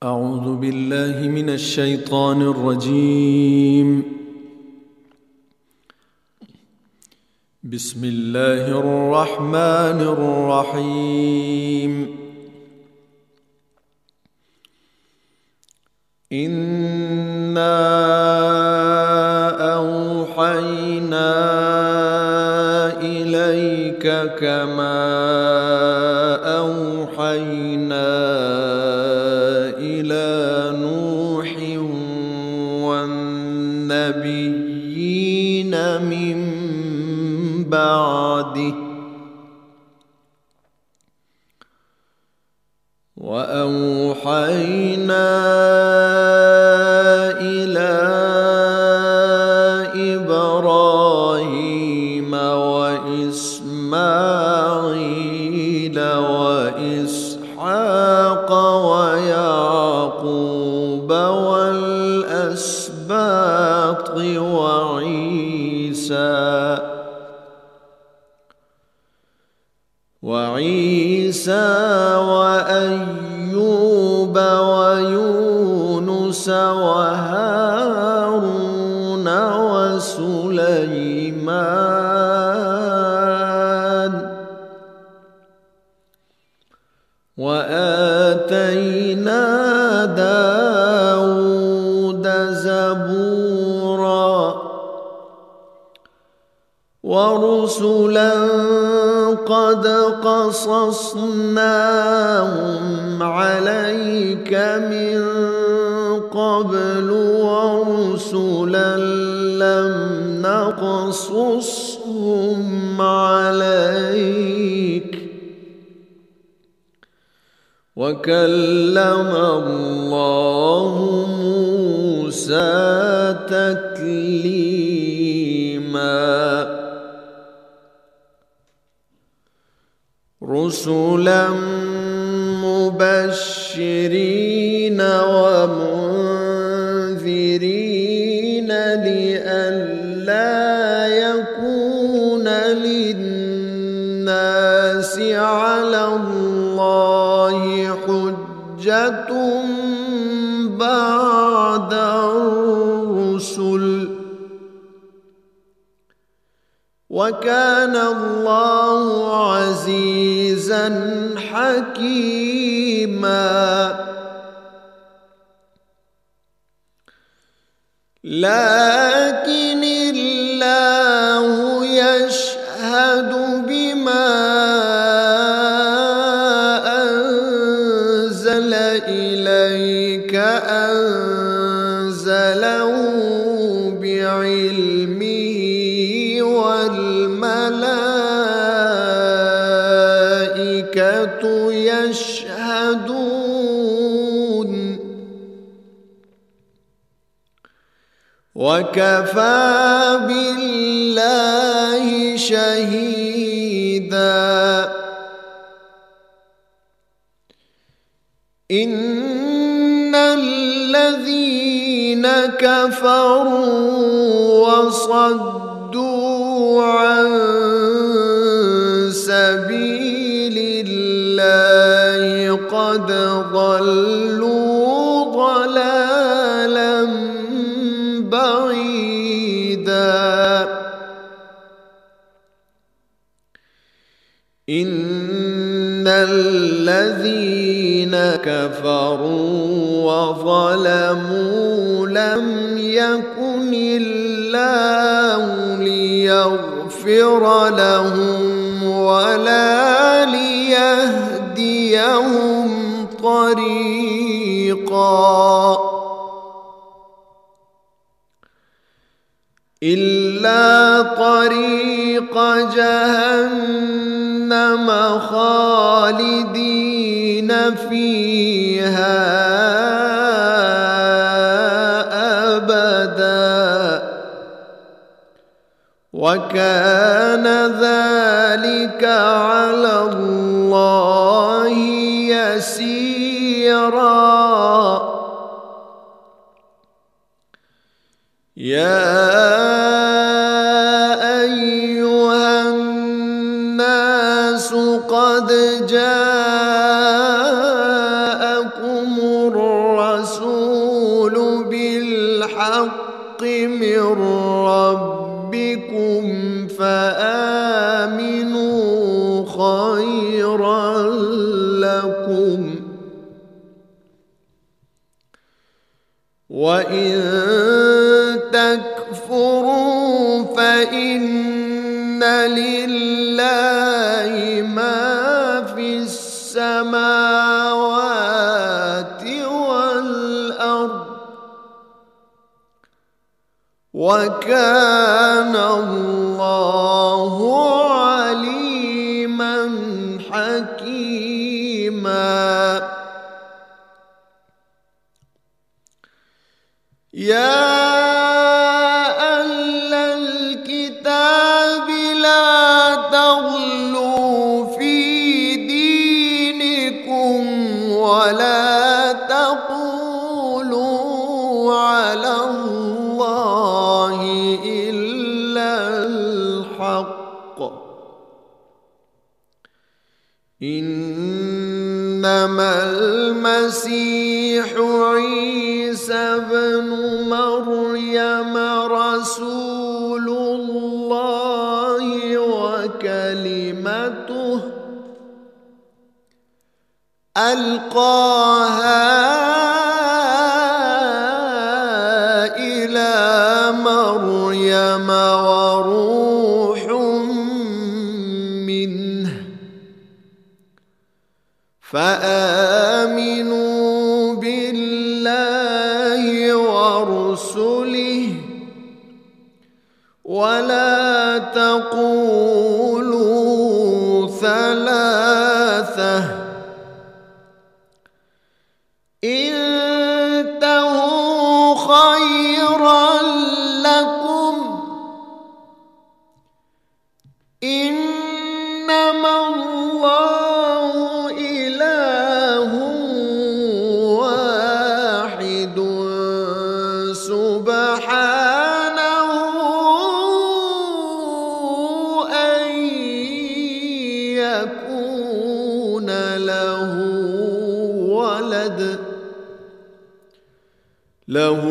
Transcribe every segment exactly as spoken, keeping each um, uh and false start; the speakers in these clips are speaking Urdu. أعوذ بالله من الشيطان الرجيم. بسم الله الرحمن الرحيم. إنا أوحينا إليك كما أوحينا بعده وأوحينا إلى إبراهيم وإسماعيل وإسحاق ويعقوب والأسباط وعيسى وعيسى وأيوب ويونس وهارون وسليمان وآتينا داود زبورا ورسلا قد قصصناهم عليك من قبل ورسلا لم نقصصهم عليك وكلم الله موسى تكليما رسلا مبشرين ومنذرين لئلا يكون للناس على الله حجة بعد الرسل وكان الله عزيزا حكيما لكن الله يشهد بما أنزل إليك أنزله بعلمه والملائكة يشهدون وكفى بالله شهيدا إن الذين كفروا وصدوا عن سبيل الله قد ضلوا ضلالا بعيدا إن الذين كفروا وظلموا لم يكن الله ليغفر لهم ولا ليهديهم طريقا إلا طريق جهنم خالدين فيها أبدا وكان ذلك على الله يسيرا يا أيها الناس قد جاءكم الرسول بالحق من ربكم فآمنوا خيرا لكم وإن تكفروا فإن لله ما في السماوات والأرض وكان الله عليما حكيما. يا أهل الكتاب لا تغلوا في دينكم ولا تقولوا على الله إلا الحق إنما المسيح عيسى بن مريم رسول الله وكلمته ألقاها إلى مريم وروح منه فآمنوا بالله ورسله ولا تقولوا ثلاثة انتهوا خيرا لكم إنما الله له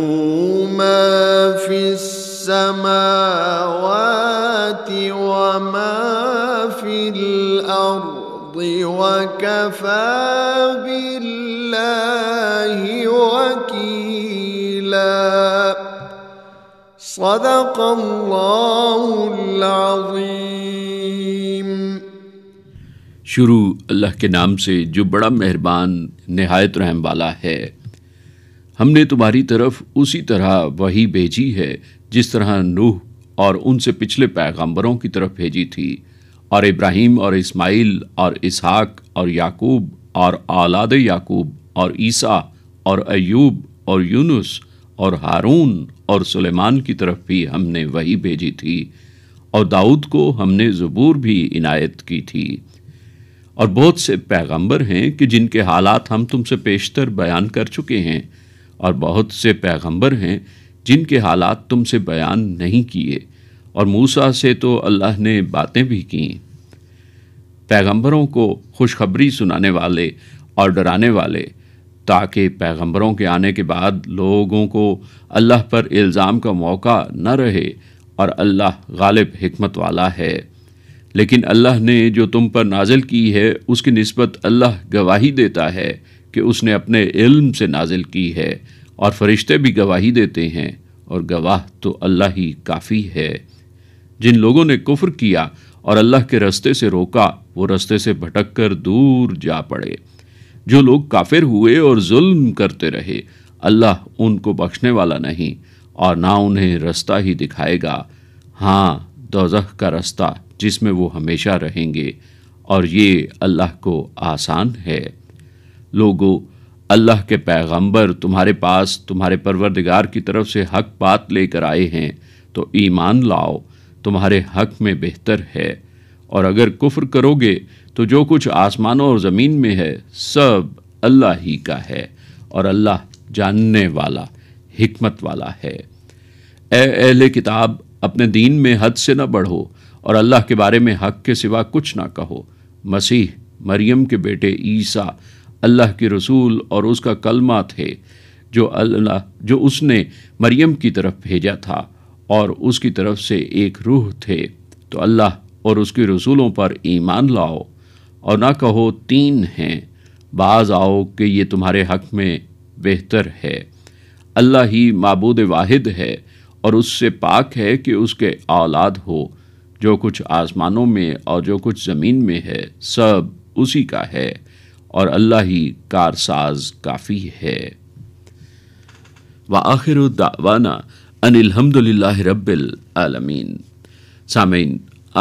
ما في السماوات وما في الأرض وكفى بالله وكيلا. صدق الله العظيم. شروع اللہ کے نام سے جو بڑا مہربان نہایت رحم والا ہے. ہم نے تمہاری طرف اسی طرح وحی بھیجی ہے جس طرح نوح اور ان سے پچھلے پیغمبروں کی طرف بھیجی تھی، اور ابراہیم اور اسماعیل اور اسحاق اور یعقوب اور اولاد یعقوب اور عیسیٰ اور ایوب اور یونس اور ہارون اور سلیمان کی طرف بھی ہم نے وحی بھیجی تھی، اور داؤد کو ہم نے زبور بھی عنایت کی تھی. اور بہت سے پیغمبر ہیں کہ جن کے حالات ہم تم سے پیشتر بیان کر چکے ہیں، اور بہت سے پیغمبر ہیں جن کے حالات تم سے بیان نہیں کیے، اور موسیٰ سے تو اللہ نے باتیں بھی کیں. پیغمبروں کو خوشخبری سنانے والے اور ڈرانے والے، تاکہ پیغمبروں کے آنے کے بعد لوگوں کو اللہ پر الزام کا موقع نہ رہے، اور اللہ غالب حکمت والا ہے. لیکن اللہ نے جو تم پر نازل کی ہے اس کی نسبت اللہ گواہی دیتا ہے کہ اس نے اپنے علم سے نازل کی ہے، اور فرشتے بھی گواہی دیتے ہیں، اور گواہ تو اللہ ہی کافی ہے. جن لوگوں نے کفر کیا اور اللہ کے رستے سے روکا، وہ رستے سے بھٹک کر دور جا پڑے. جو لوگ کافر ہوئے اور ظلم کرتے رہے، اللہ ان کو بخشنے والا نہیں اور نہ انہیں رستہ ہی دکھائے گا، ہاں دوزخ کا رستہ جس میں وہ ہمیشہ رہیں گے، اور یہ اللہ کو آسان ہے. لوگو، اللہ کے پیغمبر تمہارے پاس تمہارے پروردگار کی طرف سے حق بات لے کر آئے ہیں، تو ایمان لاؤ، تمہارے حق میں بہتر ہے. اور اگر کفر کرو گے تو جو کچھ آسمانوں اور زمین میں ہے سب اللہ ہی کا ہے، اور اللہ جاننے والا حکمت والا ہے. اے اہل کتاب، اپنے دین میں حد سے نہ بڑھو، اور اللہ کے بارے میں حق کے سوا کچھ نہ کہو. مسیح، مریم کے بیٹے عیسیٰ، اللہ کے رسول اور اس کا کلمہ تھے جو اللہ جو اس نے مریم کی طرف بھیجا تھا اور اس کی طرف سے ایک روح تھے، تو اللہ اور اس کے رسولوں پر ایمان لاؤ اور نہ کہو تین ہیں، باز آؤ کہ یہ تمہارے حق میں بہتر ہے۔ اللہ ہی معبود واحد ہے اور اس سے پاک ہے کہ اس کے اولاد ہو، جو کچھ آسمانوں میں اور جو کچھ زمین میں ہے سب اسی کا ہے، اور اللہ ہی کارساز کافی ہے۔ وآخر دعوانا ان الحمدللہ رب العالمین۔ سامعین،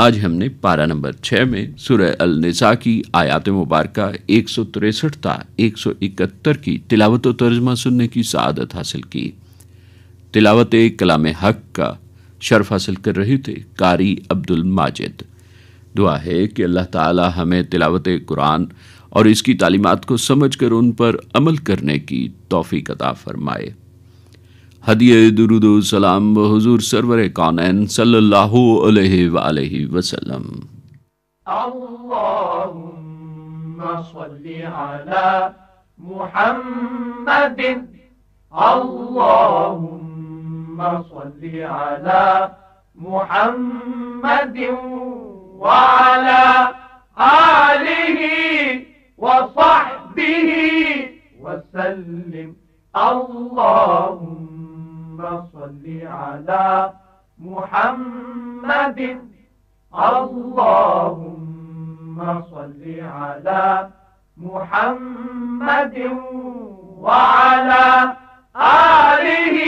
آج ہم نے پارہ نمبر چھ میں سورہ النساء کی آیات مبارکہ ایک سو تریسٹھ تا ایک سو اکہتر کی تلاوت و ترجمہ سننے کی سعادت حاصل کی۔ تلاوت کلام حق کا شرف حاصل کر رہے تھے قاری عبدالماجد۔ دعا ہے کہ اللہ تعالی ہمیں تلاوت قرآن اور اس کی تعلیمات کو سمجھ کر ان پر عمل کرنے کی توفیق عطا فرمائے۔ ہدیہ درود و سلام بحضور سرور کونین صلی اللہ علیہ وآلہ وسلم۔ اللہم صلی علی محمد، اللہم صلی علی محمد وعلی آلہ وصحبہ وسلم، اللہم صل على محمد، اللهم صل على محمد وعلى آله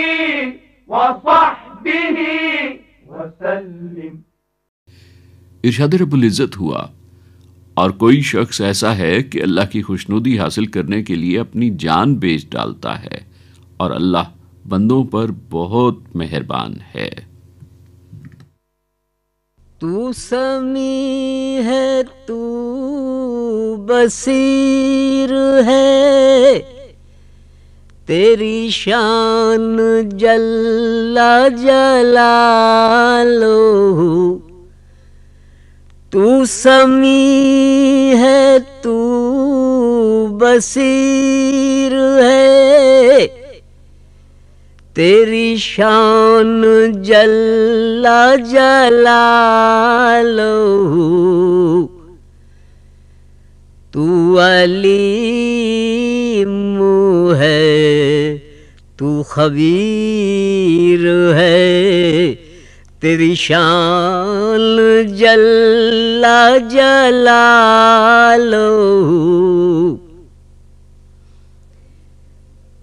وصحبه وسلم۔ ارشاد رب العزت ہوا، اور کوئی شخص ایسا ہے کہ اللہ کی خوشنودی حاصل کرنے کے لیے اپنی جان بیچ ڈالتا ہے، اور اللہ بندوں پر بہت مہربان ہے۔ تو سمیع ہے، تو بصیر ہے، تیری شان جل جلالہ۔ تو سمیع ہے، تو بصیر ہے، تیری شان جل جلالہ۔ تو علیم ہے، تو خبیر ہے، تیری شان جل جلالہ۔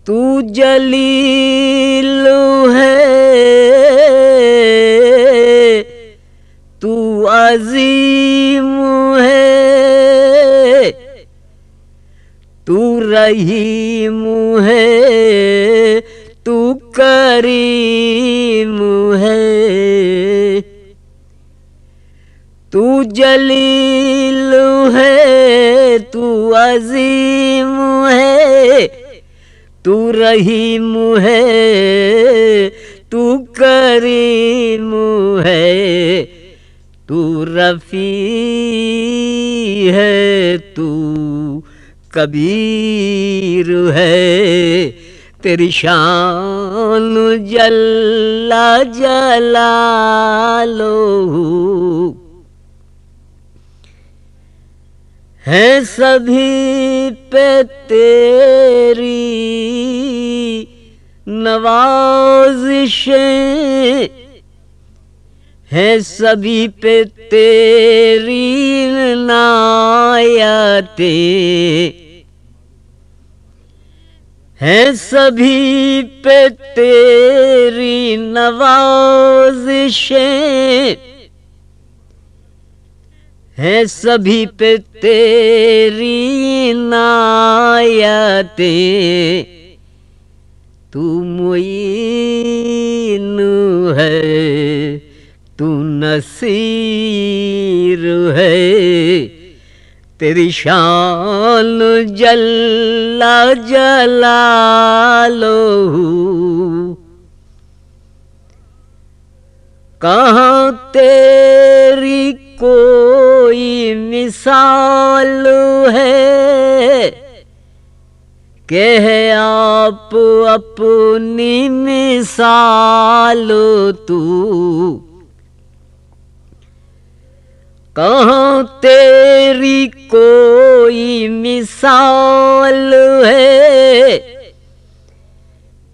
تو جلیل ہے، تو عظیم ہے، تو رحیم ہے، تو کریم ہے۔ تو جلیل ہے، تو عظیم ہے، تو رحیم ہے، تو کریم ہے، تو رفیع ہے، تو کبیر ہے، تیری شان جل جلالہ۔ ہے سبھی پہ تیری نوازشیں، ہیں سبھی پہ تیری عنایتیں، ہیں سبھی پہ تیری نوازشیں، ہیں سبھی پہ تیری عنایتیں۔ تو معین ہے، تو نصیر ہے، تیری شان جل جلالہ۔ کہاں تیری کوئی مثال ہے، کہ آپ اپنی مثال تو کہاں تیری کوئی مثال ہے،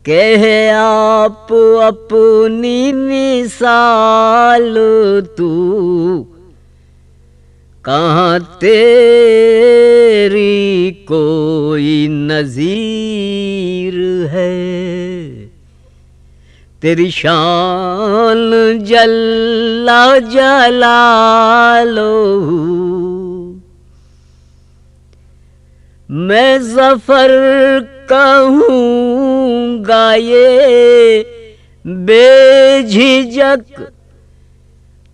کہ آپ اپنی مثال تو کہاں تیری کوئی نظیر ہے، تیری شان جل جلالہ میں ظفر کہوں گا یہ بے جھجک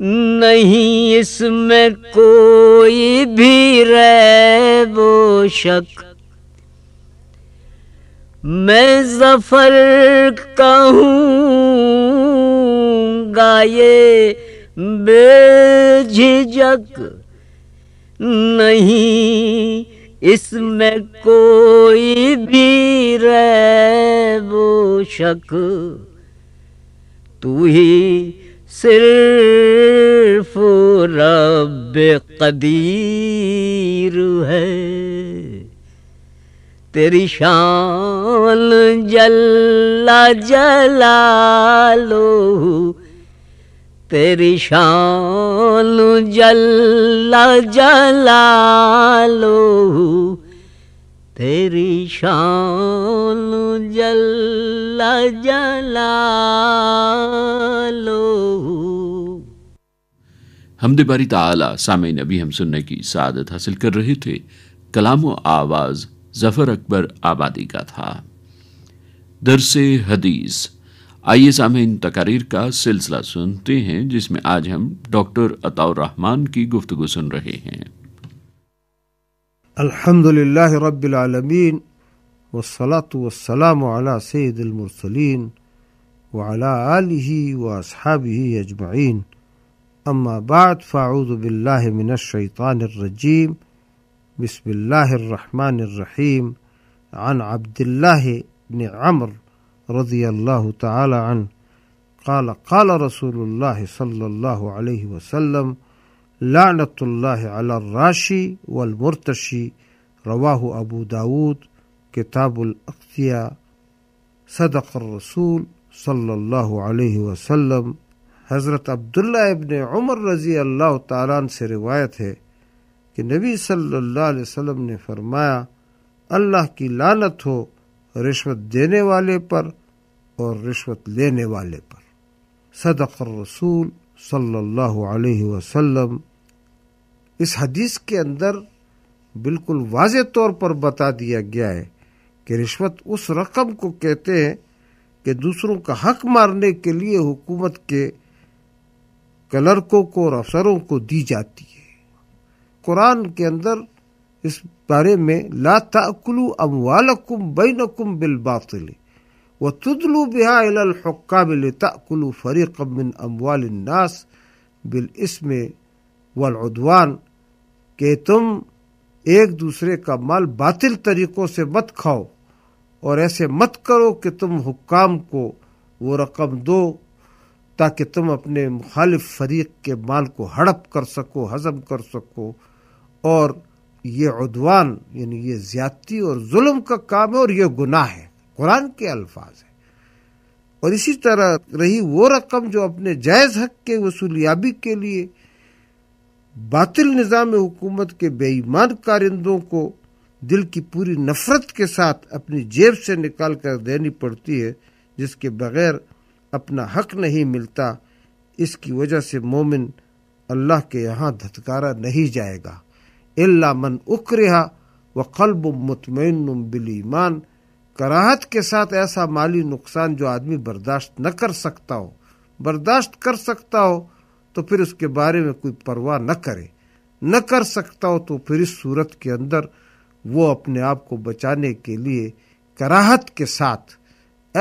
نہیں اس میں کوئی بھی ریب و شک، میں ظفر کہوں گا یہ بے جھجک نہیں اس میں کوئی بھی ریب و شک، تو ہی صرف رب قدیر ہے، تیری شان جل جلالہ، تیری شان جل جلالہ، تیری شان جل جلالہ۔ حمد باری تعالی۔ سامعین، ابھی ہم سننے کی سعادت حاصل کر رہے تھے کلام و آواز ظفر اکبر آبادی کا تھا، درس حدیث۔ آئیے سامعین تقاریر کا سلسلہ سنتے ہیں جس میں آج ہم ڈاکٹر عطاء الرحمٰن کی گفتگو سن رہے ہیں۔ الحمدللہ رب العالمین والصلاة والسلام على سید المرسلین وعلى آلہ واصحابہ اجمعین، اما بعد، فاعوذ باللہ من الشیطان الرجیم، بسم اللہ الرحمن الرحیم، عن عبداللہ بن عمر رضی اللہ تعالی عنہ قال قال رسول اللہ صلی اللہ علیہ وسلم لعنت اللہ علی الراشی والمرتشی، رواہ ابو داود، کتاب الاقضیہ، صدق الرسول صلی اللہ علیہ وسلم۔ حضرت عبداللہ ابن عمر رضی اللہ تعالیٰ عنہ سے روایت ہے کہ نبی صلی اللہ علیہ وسلم نے فرمایا، اللہ کی لعنت ہو رشوت دینے والے پر اور رشوت لینے والے پر۔ صدق الرسول صلی اللہ علیہ وسلم۔ اس حدیث کے اندر بالکل واضح طور پر بتا دیا گیا ہے کہ رشوت اس رقم کو کہتے ہیں کہ دوسروں کا حق مارنے کے لیے حکومت کے کلرکوں کو اور افسروں کو دی جاتی ہے۔ قرآن کے اندر اس بارے میں لا تأکلوا اموالکم بینکم بالباطل وتدلوا بها الى الحکام لتأکلوا فریقا من اموال الناس بالاسم والعدوان، کہ تم ایک دوسرے کا مال باطل طریقوں سے مت کھاؤ اور ایسے مت کرو کہ تم حکام کو وہ رقم دو تاکہ تم اپنے مخالف فریق کے مال کو ہڑپ کر سکو، ہضم کر سکو، اور یہ عدوان یعنی یہ زیادتی اور ظلم کا کام ہے اور یہ گناہ ہے، قرآن کے الفاظ ہے۔ اور اسی طرح رہی وہ رقم جو اپنے جائز حق کے وصولیابی کے لیے باطل نظام حکومت کے بے ایمان کارندوں کو دل کی پوری نفرت کے ساتھ اپنی جیب سے نکال کر دینی پڑتی ہے، جس کے بغیر اپنا حق نہیں ملتا، اس کی وجہ سے مومن اللہ کے یہاں دھتکارا نہیں جائے گا۔ الا من اکرہ وقلب مطمئن بالایمان، کراہت کے ساتھ ایسا مالی نقصان جو آدمی برداشت نہ کر سکتا ہو، برداشت کر سکتا ہو تو پھر اس کے بارے میں کوئی پرواہ نہ کرے، نہ کر سکتا ہو تو پھر اس صورت کے اندر وہ اپنے آپ کو بچانے کے لیے کراہت کے ساتھ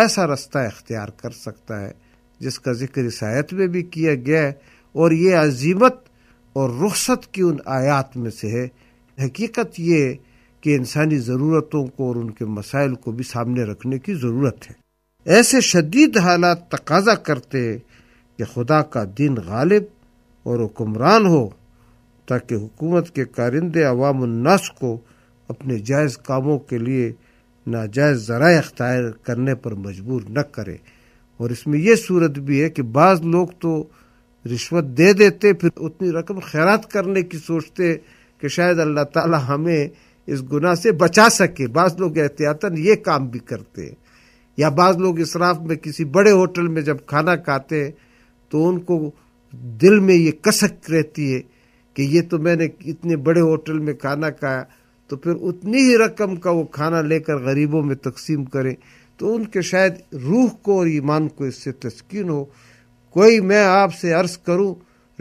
ایسا رستہ اختیار کر سکتا ہے جس کا ذکر اس آیت میں بھی کیا گیا ہے، اور یہ عظیمت اور رخصت کی ان آیات میں سے ہے۔ حقیقت یہ کہ انسانی ضرورتوں کو اور ان کے مسائل کو بھی سامنے رکھنے کی ضرورت ہے۔ ایسے شدید حالات تقاضا کرتے کہ خدا کا دین غالب اور حکمران ہو تاکہ حکومت کے کارندے عوام الناس کو اپنے جائز کاموں کے لیے ناجائز ذرائع اختیار کرنے پر مجبور نہ کرے۔ اور اس میں یہ صورت بھی ہے کہ بعض لوگ تو رشوت دے دیتے پھر اتنی رقم خیرات کرنے کی سوچتے کہ شاید اللہ تعالیٰ ہمیں اس گناہ سے بچا سکے۔ بعض لوگ احتیاطاً یہ کام بھی کرتے ہیں، یا بعض لوگ اسراف میں کسی بڑے ہوٹل میں جب کھانا کھاتے ہیں تو ان کو دل میں یہ کسک رہتی ہے کہ یہ تو میں نے اتنے بڑے ہوٹل میں کھانا کھایا، تو پھر اتنی ہی رقم کا وہ کھانا لے کر غریبوں میں تقسیم کریں تو ان کے شاید روح کو اور ایمان کو اس سے تسکین ہو۔ کوئی میں آپ سے عرض کروں،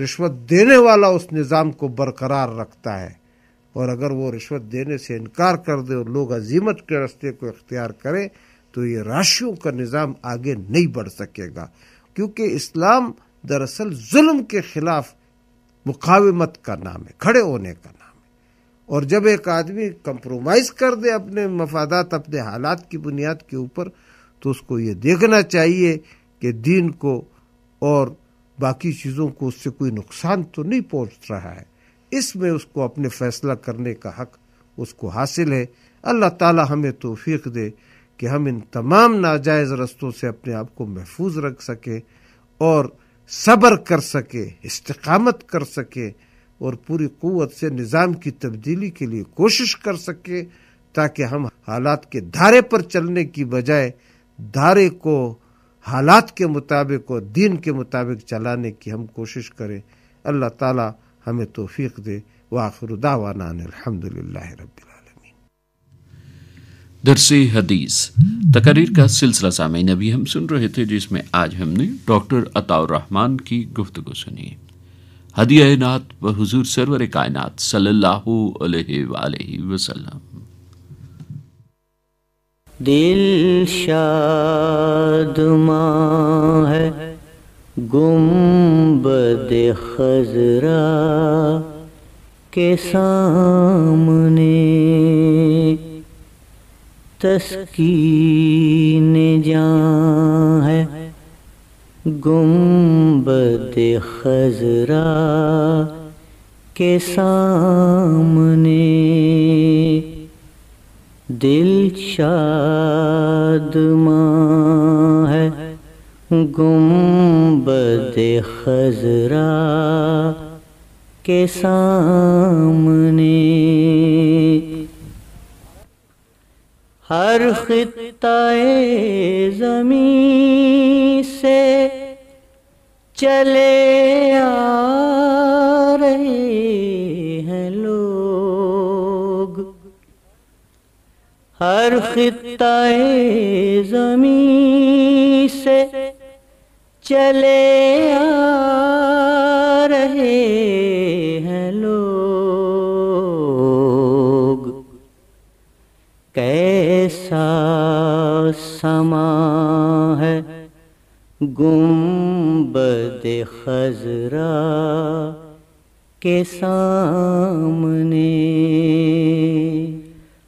رشوت دینے والا اس نظام کو برقرار رکھتا ہے، اور اگر وہ رشوت دینے سے انکار کر دے اور لوگ عزیمت کے راستے کو اختیار کریں تو یہ راشیوں کا نظام آگے نہیں بڑھ سکے گا، کیونکہ اسلام دراصل ظلم کے خلاف مقاومت کا نام ہے، کھڑے ہونے کا نام ہے۔ اور جب ایک آدمی کمپرومائز کر دے اپنے مفادات، اپنے حالات کی بنیاد کے اوپر، تو اس کو یہ دیکھنا چاہیے کہ دین کو اور باقی چیزوں کو اس سے کوئی نقصان تو نہیں پہنچ رہا ہے۔ اس میں اس کو اپنے فیصلہ کرنے کا حق اس کو حاصل ہے۔ اللہ تعالی ہمیں توفیق دے کہ ہم ان تمام ناجائز رستوں سے اپنے آپ کو محفوظ رکھ سکیں اور صبر کر سکیں، استقامت کر سکیں، اور پوری قوت سے نظام کی تبدیلی کے لیے کوشش کر سکیں، تاکہ ہم حالات کے دھارے پر چلنے کی بجائے دھارے کو حالات کے مطابق اور دین کے مطابق چلانے کی ہم کوشش کریں۔ اللہ تعالی ہمیں توفیق دے۔ وآخر دعوانا الحمدللہ رب العالمین۔ درس حدیث تقریر کا سلسلہ سامعین ابھی ہم سن رہے تھے، جس میں آج ہم نے ڈاکٹر عطاء الرحمٰن کی گفتگو سنی۔ ہدیہ نعت و حضور سرور کائنات صلی اللہ علیہ وآلہ وسلم۔ دل شادماں ہے گنبد خضرا کے سامنے، تسکین جاں ہے گنبد خضرا کے سامنے، دل شادماں ہے گنبد خضرا کے سامنے، ہر خطۂ زمیں سے چلے آ رہے ہیں لوگ، ہر خطۂ زمیں سے چلے آ رہے ہیں لوگ، کیسا سماں ہے گنبد خضرا کے سامنے،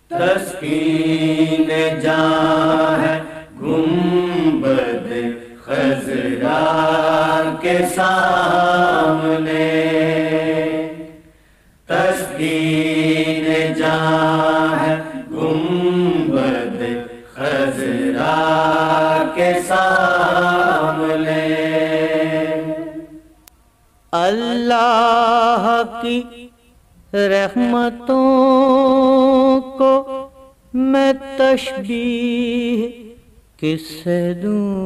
تسکین جاں ہے گنبد خضرا کے سامنے، تسکین جاں ہے گنبد خضرا کے سامنے، اللہ کی رحمتوں کو میں تشبیح کس سے دوں،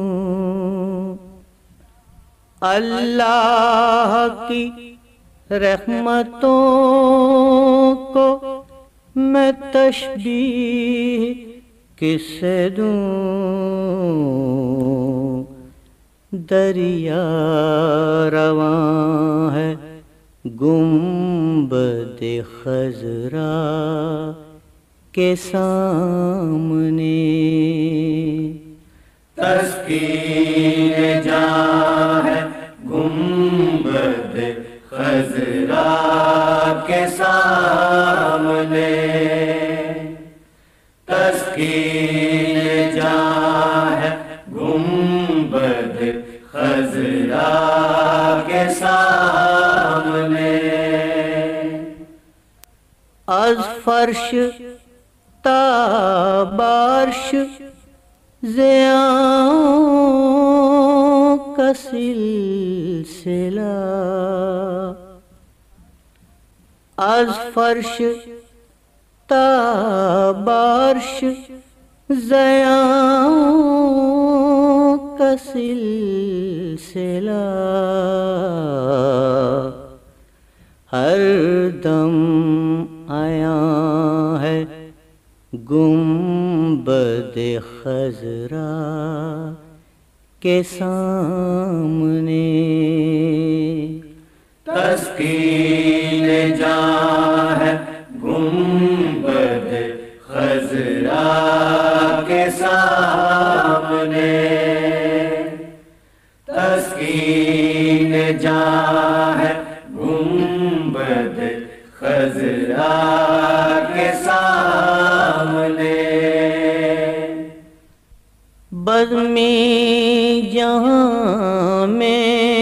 اللہ کی رحمتوں کو میں تشبیح کس سے دوں، دریا رواں ہے گنبد خضرا کے سامنے، تسکین جاں ہے گنبد خضرا کے سامنے، خضرا کے سامنے از فرش تا بارش زیاں کا سلسلہ از فرش تا بارش زیاں کا سلسلہ ہر دم آیا ہے گنبد خضرا کے سامنے تسکین جاں ہے گنبد خضرا کے سامنے تسکین جاں ہے گنبد خضرا کے سامنے بزمی جہاں میں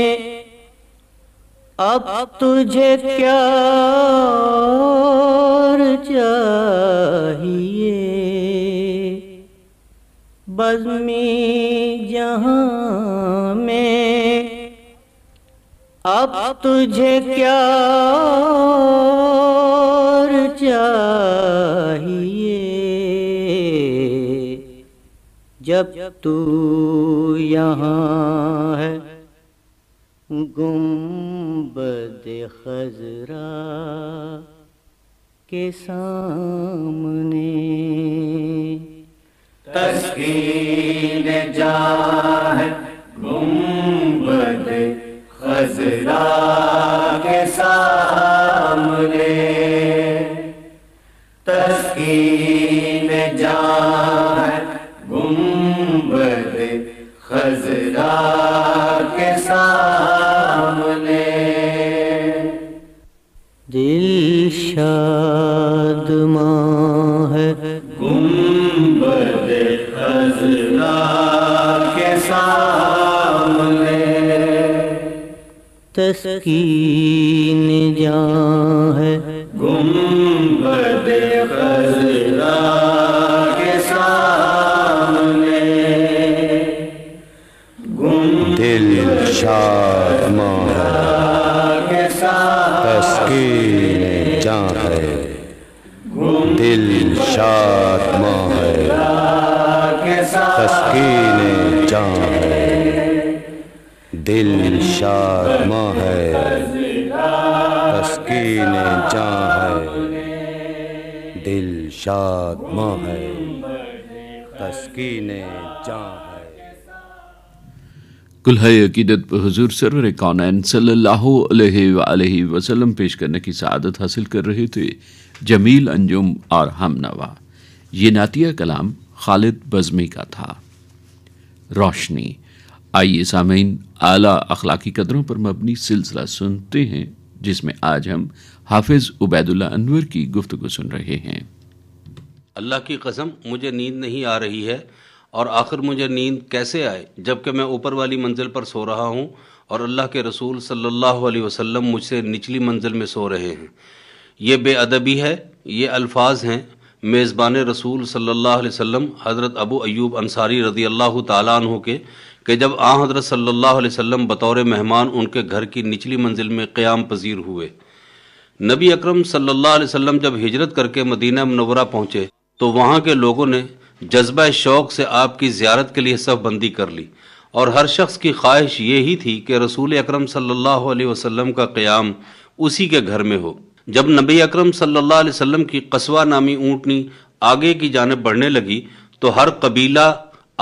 اب تجھے کیا چاہیے بزمی جہاں میں اب تجھے کیا چاہیے جب تو یہاں ہے گنبد خضرا کے سامنے تسکین جاں ہے گنبد خضرا کے سامنے تسکین جاں ہے گنبد خضرا کے سامنے دل شادماں ہے گنبد خضرا کے سامنے تسکین جاں ہے گنبد خضرا کے سامنے دل شادماں ہے تسکین جاں ہے دل شادماں ہے تسکین جاں ہے دل شادماں ہے تسکین جاں ہے دل شادماں ہے تسکین جاں ہے کلہائے عقیدت پر حضور سرور کونین صلی اللہ علیہ وآلہ وسلم پیش کرنے کی سعادت حاصل کر رہے تھے جمیل انجم اور ہم نوا. یہ نعتیہ کلام خالد بزمی کا تھا. روشنی. آئیے سامعین اعلیٰ اخلاقی قدروں پر مبنی سلسلہ سنتے ہیں جس میں آج ہم حافظ عبیداللہ انور کی گفتگو سن رہے ہیں. اللہ کی قسم مجھے نیند نہیں آ رہی ہے اور آخر مجھے نیند کیسے آئے جبکہ میں اوپر والی منزل پر سو رہا ہوں اور اللہ کے رسول صلی اللہ علیہ وسلم مجھ سے نچلی منزل میں سو رہے ہیں. یہ بے ادبی ہے. یہ الفاظ ہیں میزبان رسول صلی اللہ علیہ وسلم حضرت ابو ایوب انصاری رضی اللہ تعالیٰ عنہ کے کہ جب آن حضرت صلی اللہ علیہ وسلم بطور مہمان ان کے گھر کی نچلی منزل میں قیام پذیر ہوئے. نبی اکرم صلی اللہ علیہ وسلم جب ہجرت کر کے مدینہ منورہ پہنچے تو وہاں کے لوگوں نے جذبہ شوق سے آپ کی زیارت کے لیے صف بندی کر لی اور ہر شخص کی خواہش یہی تھی کہ رسول اکرم صلی اللہ علیہ وسلم کا قیام اسی کے گھر میں ہو. جب نبی اکرم صلی اللہ علیہ وسلم کی قصوہ نامی اونٹنی آگے کی جانب بڑھنے لگی تو ہر قبیلہ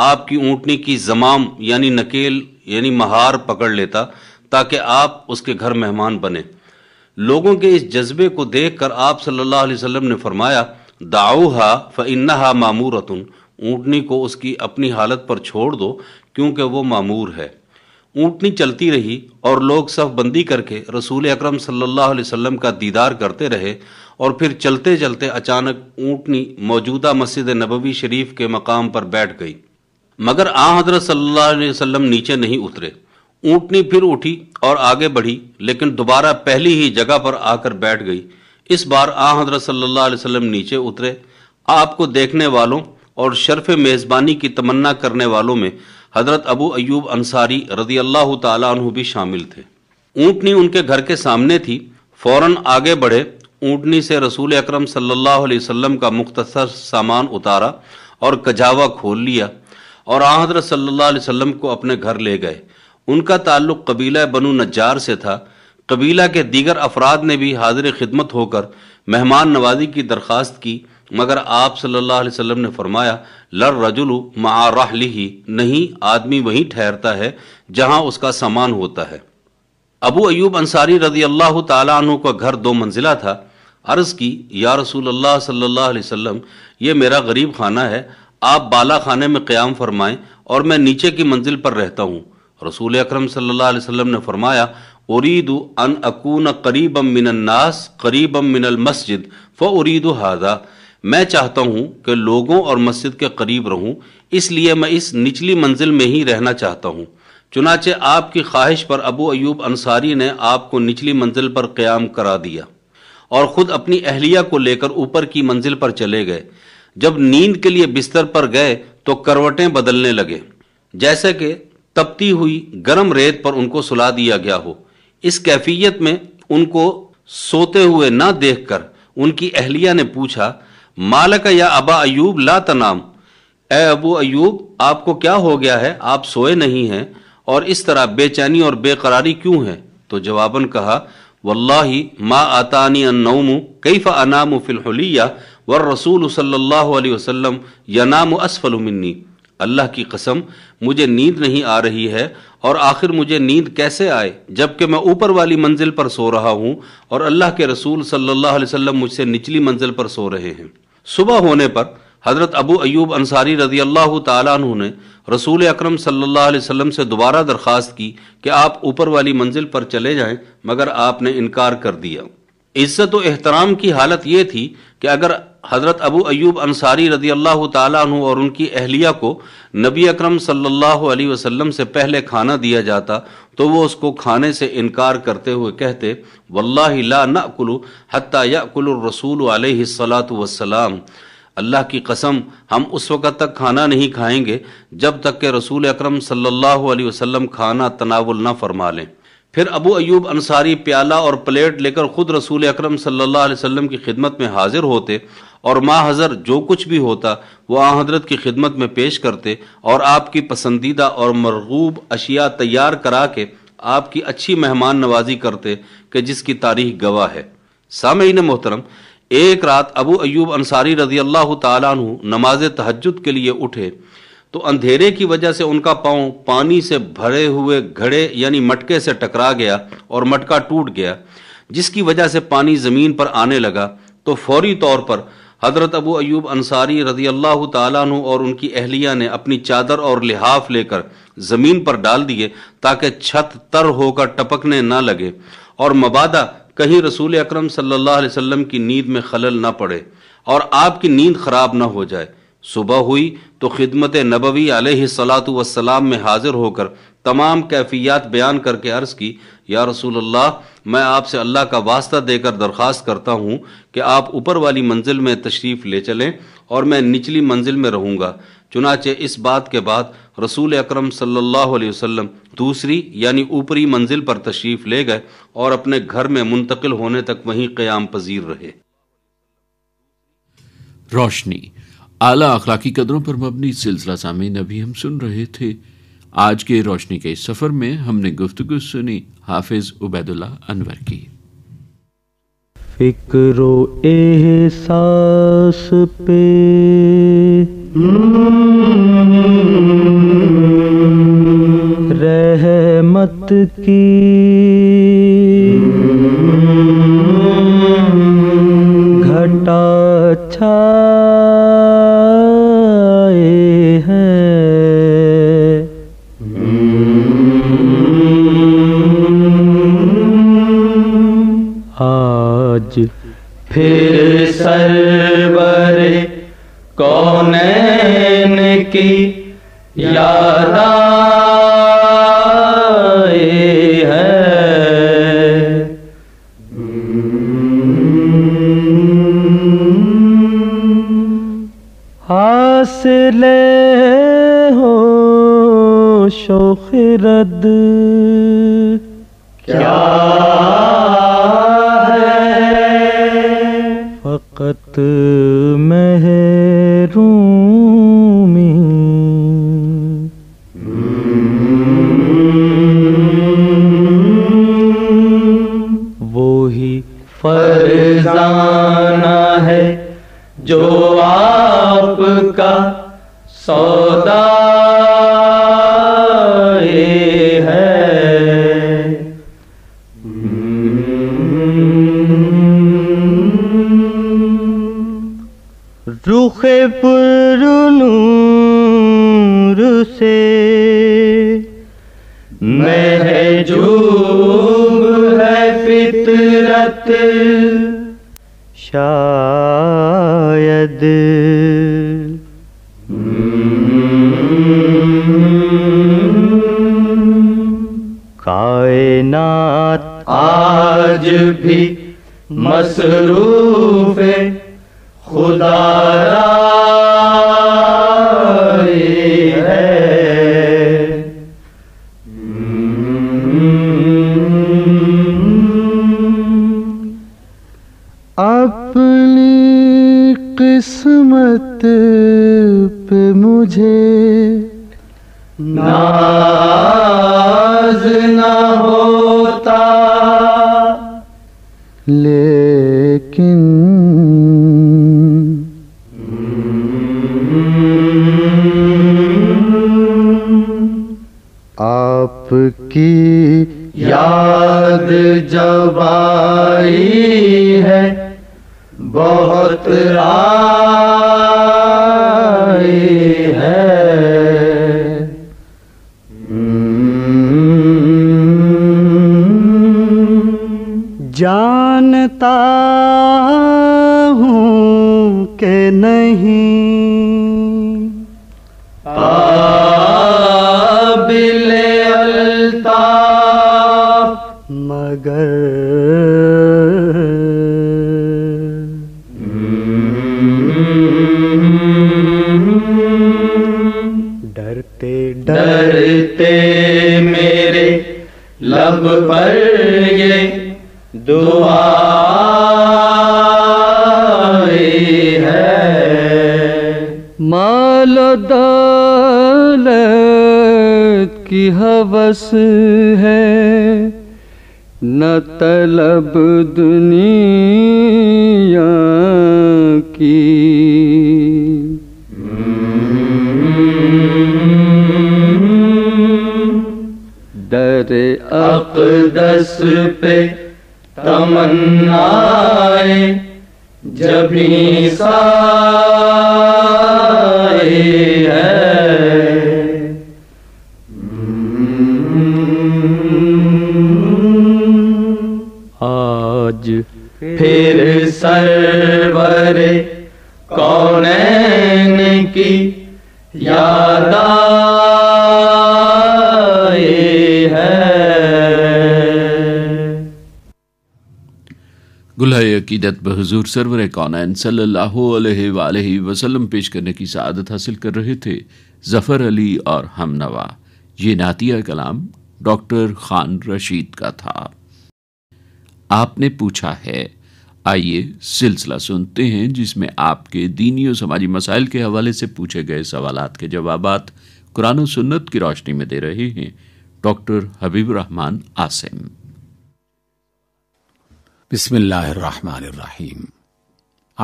آپ کی اونٹنی کی زمام یعنی نکیل یعنی مہار پکڑ لیتا تاکہ آپ اس کے گھر مہمان بنے. لوگوں کے اس جذبے کو دیکھ کر آپ صلی اللہ علیہ وسلم نے فرمایا دعوها فإنها مامورۃ. اونٹنی کو اس کی اپنی حالت پر چھوڑ دو کیونکہ وہ مامور ہے. اونٹنی چلتی رہی اور لوگ صف بندی کر کے رسول اکرم صلی اللہ علیہ وسلم کا دیدار کرتے رہے اور پھر چلتے چلتے اچانک اونٹنی موجودہ مسجد نبوی شریف کے مقام پر بیٹھ گئی. مگر آن حضرت صلی اللہ علیہ وسلم نیچے نہیں اترے. اونٹنی پھر اٹھی اور آگے بڑھی، لیکن دوبارہ پہلی ہی جگہ پر آ کر بیٹھ گئی۔ اس بار آ حضرت صلی اللہ علیہ وسلم نیچے اترے۔ آپ کو دیکھنے والوں اور شرف میزبانی کی تمنا کرنے والوں میں حضرت ابو ایوب انصاری رضی اللہ تعالیٰ عنہ بھی شامل تھے۔ اونٹنی ان کے گھر کے سامنے تھی، فوراً آگے بڑھے، اونٹنی سے رسول اکرم صلی اللہ علیہ وسلم کا مختصر سامان اتارا اور کجاوا کھول لیا اور آن حضرت صلی اللہ علیہ وسلم کو اپنے گھر لے گئے۔ ان کا تعلق قبیلہ بنو نجار سے تھا۔ قبیلہ کے دیگر افراد نے بھی حاضر خدمت ہو کر مہمان نوازی کی درخواست کی، مگر آپ صلی اللہ علیہ وسلم نے فرمایا لَلرَّجُلُ مَعَ رَحْلِهِ، نہیں، آدمی وہیں ٹھہرتا ہے جہاں اس کا سامان ہوتا ہے۔ ابو ایوب انصاری رضی اللہ تعالیٰ عنہ کا گھر دو منزلہ تھا۔ عرض کی، یا رسول اللہ صلی اللہ علیہ وسلم، یہ میرا غریب خانہ ہے، آپ بالا خانے میں قیام فرمائیں اور میں نیچے کی منزل پر رہتا ہوں۔ رسول اکرم صلی اللہ علیہ وسلم نے فرمایا اُرِيدُ أَنْ أَكُونَ قَرِيبًا مِّنَ النَّاسِ قَرِيبًا مِّنَ الْمَسْجِدِ فَأُرِيدُ هَذَا، میں چاہتا ہوں کہ لوگوں اور مسجد کے قریب رہوں، اس لیے میں اس نچلی منزل میں ہی رہنا چاہتا ہوں۔ چنانچہ آپ کی خواہش پر ابو ایوب انصاری نے آپ کو نچلی منزل پر قیام کرا دیا اور خود اپنی اہلیہ کو لے کر اوپر کی منزل پر چلے گئے۔ جب نیند کے لیے بستر پر گئے تو کروٹیں بدلنے لگے، جیسے کہ تپتی ہوئی گرم ریت پر ان کو سلا دیا گیا ہو۔ اس کیفیت میں ان کو سوتے ہوئے نہ دیکھ کر ان کی اہلیہ نے پوچھا، مالک یا ابا ایوب لا تنام، اے ابو ایوب آپ کو کیا ہو گیا ہے، آپ سوئے نہیں ہیں اور اس طرح بے چینی اور بے قراری کیوں ہے؟ تو جواباً کہا، واللہ ما آتانی النوم کیف انام فی الحلیہ والرسول صلی اللہ علیہ وسلم ینام اسفل منی، اللہ کی قسم مجھے نیند نہیں آ رہی ہے اور آخر مجھے نیند کیسے آئے جبکہ میں اوپر والی منزل پر سو رہا ہوں اور اللہ کے رسول صلی اللہ علیہ وسلم مجھ سے نچلی منزل پر سو رہے ہیں۔ صبح ہونے پر حضرت ابو ایوب انصاری رضی اللہ تعالیٰ عنہ نے رسول اکرم صلی اللہ علیہ وسلم سے دوبارہ درخواست کی کہ آپ اوپر والی منزل پر چلے جائیں، مگر آپ نے انکار کر دیا۔ عزت و احترام کی حالت یہ تھی کہ اگر حضرت ابو ایوب انصاری رضی اللہ تعالیٰ عنہ اور ان کی اہلیہ کو نبی اکرم صلی اللہ علیہ وسلم سے پہلے کھانا دیا جاتا تو وہ اس کو کھانے سے انکار کرتے ہوئے کہتے، واللہ لا نأکل حتی یأکل الرسول علیہ الصلاۃ والسلام، اللہ کی قسم ہم اس وقت تک کھانا نہیں کھائیں گے جب تک کہ رسول اکرم صلی اللہ علیہ وسلم کھانا تناول نہ فرما لیں۔ پھر ابو ایوب انصاری پیالہ اور پلیٹ لے کر خود رسول اکرم صلی اللہ علیہ وسلم کی خدمت میں حاضر ہوتے اور ماحضر جو کچھ بھی ہوتا وہ آن حضرت کی خدمت میں پیش کرتے اور آپ کی پسندیدہ اور مرغوب اشیاء تیار کرا کے آپ کی اچھی مہمان نوازی کرتے کہ جس کی تاریخ گواہ ہے۔ سامعین محترم، ایک رات ابو ایوب انصاری رضی اللہ تعالیٰ عنہ نماز تہجد کے لیے اٹھے تو اندھیرے کی وجہ سے ان کا پاؤں پانی سے بھرے ہوئے گھڑے یعنی مٹکے سے ٹکرا گیا اور مٹکا ٹوٹ گیا، جس کی وجہ سے پانی زمین پر آنے لگا۔ تو فوری طور پر حضرت ابو ایوب انصاری رضی اللہ تعالیٰ عنہ اور ان کی اہلیہ نے اپنی چادر اور لحاف لے کر زمین پر ڈال دیے تاکہ چھت تر ہو کر ٹپکنے نہ لگے اور مبادہ کہیں رسول اکرم صلی اللہ علیہ وسلم کی نیند میں خلل نہ پڑے اور آپ کی نیند خراب نہ ہو جائے۔ صبح ہوئی تو خدمت نبوی علیہ الصلاة والسلام میں حاضر ہو کر تمام کیفیات بیان کر کے عرض کی، یا رسول اللہ، میں آپ سے اللہ کا واسطہ دے کر درخواست کرتا ہوں کہ آپ اوپر والی منزل میں تشریف لے چلیں اور میں نچلی منزل میں رہوں گا۔ چنانچہ اس بات کے بعد رسول اکرم صلی اللہ علیہ وسلم دوسری یعنی اوپری منزل پر تشریف لے گئے اور اپنے گھر میں منتقل ہونے تک وہیں قیام پذیر رہے۔ روشنی اعلیٰ اخلاقی قدروں پر مبنی سلسلہ سامعین ابھی ہم سن رہے تھے۔ آج کے روشنی کے اس سفر میں ہم نے گفتگو سنی حافظ عبیداللہ انور کی۔ فکر و احساس پہ رحمت کی گھٹا چھا پھر سرور کونین کی یاد آئے شوخ رد کیا ہے، فقط محرومی. وہی فرزانہ ہے جو آپ کا سودا روخ پر نور سے محجوب ہے فطرت، شاید کائنات آج بھی مصروف خدا رائے ہے. اپنی قسمت پہ مجھے ناز نہ ہوتا، لیکن آپ کی یاد جب آئی ہے بہت رائی ہے. جانتا ہوں کہ نہیں قابل مگر ڈرتے ڈرتے میرے لب پر یہ دعا ہے. مال و دولت کی حوث ہے، نہ طلب دنیا کی، در اقدس پہ تمنائے جب ہی سائے ہے. پھر سرور کونین کی یاد آئی ہے. گلہائے عقیدت بحضور سرور کونین صلی اللہ علیہ وآلہ وسلم پیش کرنے کی سعادت حاصل کر رہے تھے ظفر علی اور ہم نوا. یہ نعتیہ کلام ڈاکٹر خان رشید کا تھا. آپ نے پوچھا ہے، آئیے سلسلہ سنتے ہیں جس میں آپ کے دینی و سماجی مسائل کے حوالے سے پوچھے گئے سوالات کے جوابات قرآن و سنت کی روشنی میں دے رہے ہیں ڈاکٹر حبیب الرحمن عاصم. بسم اللہ الرحمن الرحیم.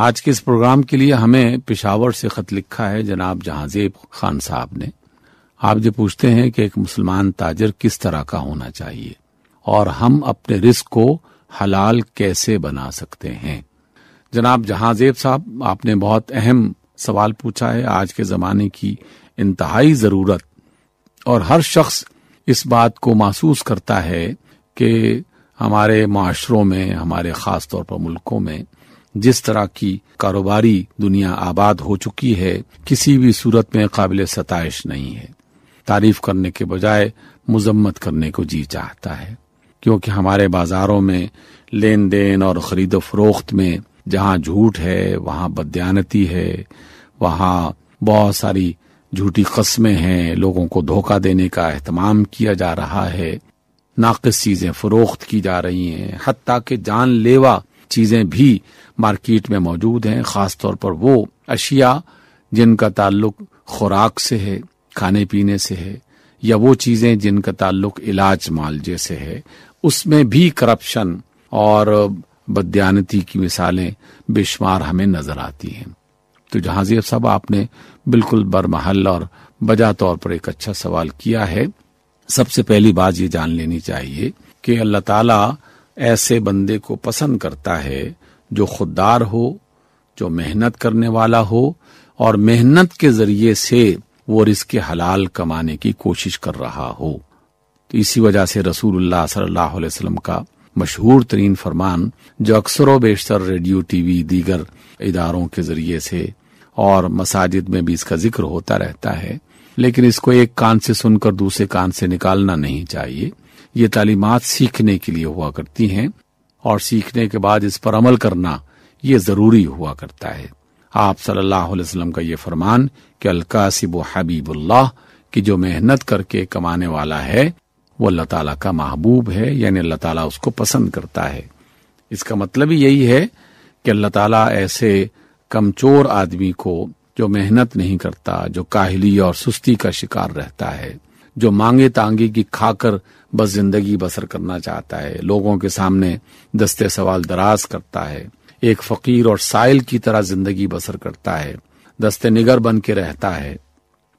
آج کے اس پروگرام کے لیے ہمیں پشاور سے خط لکھا ہے جناب جہانزیب خان صاحب نے. آپ جو پوچھتے ہیں کہ ایک مسلمان تاجر کس طرح کا ہونا چاہیے اور ہم اپنے رزق کو حلال کیسے بنا سکتے ہیں. جناب جہانزیب صاحب، آپ نے بہت اہم سوال پوچھا ہے. آج کے زمانے کی انتہائی ضرورت اور ہر شخص اس بات کو محسوس کرتا ہے کہ ہمارے معاشروں میں، ہمارے خاص طور پر ملکوں میں جس طرح کی کاروباری دنیا آباد ہو چکی ہے، کسی بھی صورت میں قابل ستائش نہیں ہے. تعریف کرنے کے بجائے مذمت کرنے کو جی چاہتا ہے، کیونکہ ہمارے بازاروں میں لین دین اور خرید و فروخت میں جہاں جھوٹ ہے، وہاں بددیانتی ہے، وہاں بہت ساری جھوٹی قسمیں ہیں, لوگوں کو دھوکہ دینے کا اہتمام کیا جا رہا ہے, ناقص چیزیں فروخت کی جا رہی ہیں, حتیٰ کہ جان لیوا چیزیں بھی مارکیٹ میں موجود ہیں, خاص طور پر وہ اشیاء جن کا تعلق خوراک سے ہے, کھانے پینے سے ہے, یا وہ چیزیں جن کا تعلق علاج معالجے سے ہے. اس میں بھی کرپشن اور بددیانتی کی مثالیں بے شمار ہمیں نظر آتی ہیں. تو جہانزیب صاحب, آپ نے بالکل برمحل اور بجا طور پر ایک اچھا سوال کیا ہے. سب سے پہلی بات یہ جان لینی چاہیے کہ اللہ تعالیٰ ایسے بندے کو پسند کرتا ہے جو خوددار ہو, جو محنت کرنے والا ہو, اور محنت کے ذریعے سے وہ رزق حلال کمانے کی کوشش کر رہا ہو. تو اسی وجہ سے رسول اللہ صلی اللہ علیہ وسلم کا مشہور ترین فرمان, جو اکثر و بیشتر ریڈیو, ٹی وی, دیگر اداروں کے ذریعے سے اور مساجد میں بھی اس کا ذکر ہوتا رہتا ہے, لیکن اس کو ایک کان سے سن کر دوسرے کان سے نکالنا نہیں چاہیے. یہ تعلیمات سیکھنے کے لیے ہوا کرتی ہیں, اور سیکھنے کے بعد اس پر عمل کرنا یہ ضروری ہوا کرتا ہے. آپ صلی اللہ علیہ وسلم کا یہ فرمان کہ الکاسب حبیب اللہ, کہ جو محنت کر کے کمانے والا ہے وہ اللہ تعالیٰ کا محبوب ہے, یعنی اللہ تعالیٰ اس کو پسند کرتا ہے. اس کا مطلب یہی ہے کہ اللہ تعالیٰ ایسے کمچور آدمی کو, جو محنت نہیں کرتا, جو کاہلی اور سستی کا شکار رہتا ہے, جو مانگے تانگے کی کھا کر بس زندگی بسر کرنا چاہتا ہے, لوگوں کے سامنے دستے سوال دراز کرتا ہے, ایک فقیر اور سائل کی طرح زندگی بسر کرتا ہے, دستے نگر بن کے رہتا ہے,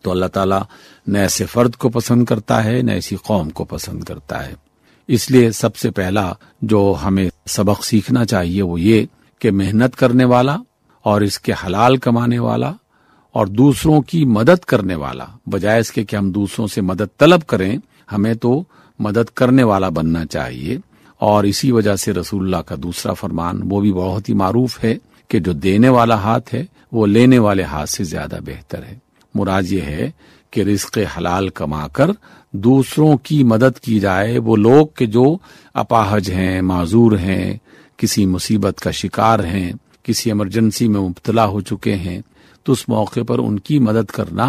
تو اللہ تعالیٰ نہ ایسے فرد کو پسند کرتا ہے نہ ایسی قوم کو پسند کرتا ہے. اس لیے سب سے پہلا جو ہمیں سبق سیکھنا چاہیے وہ یہ کہ محنت کرنے والا اور اس کے حلال کمانے والا اور دوسروں کی مدد کرنے والا, بجائے اس کے کہ ہم دوسروں سے مدد طلب کریں, ہمیں تو مدد کرنے والا بننا چاہیے. اور اسی وجہ سے رسول اللہ کا دوسرا فرمان, وہ بھی بہت ہی معروف ہے, کہ جو دینے والا ہاتھ ہے وہ لینے والے ہاتھ سے زیادہ بہتر ہے. مراد یہ ہے کہ رزق حلال کما کر دوسروں کی مدد کی جائے, وہ لوگ کہ جو اپاہج ہیں, معذور ہیں, کسی مصیبت کا شکار ہیں, کسی ایمرجنسی میں مبتلا ہو چکے ہیں, تو اس موقع پر ان کی مدد کرنا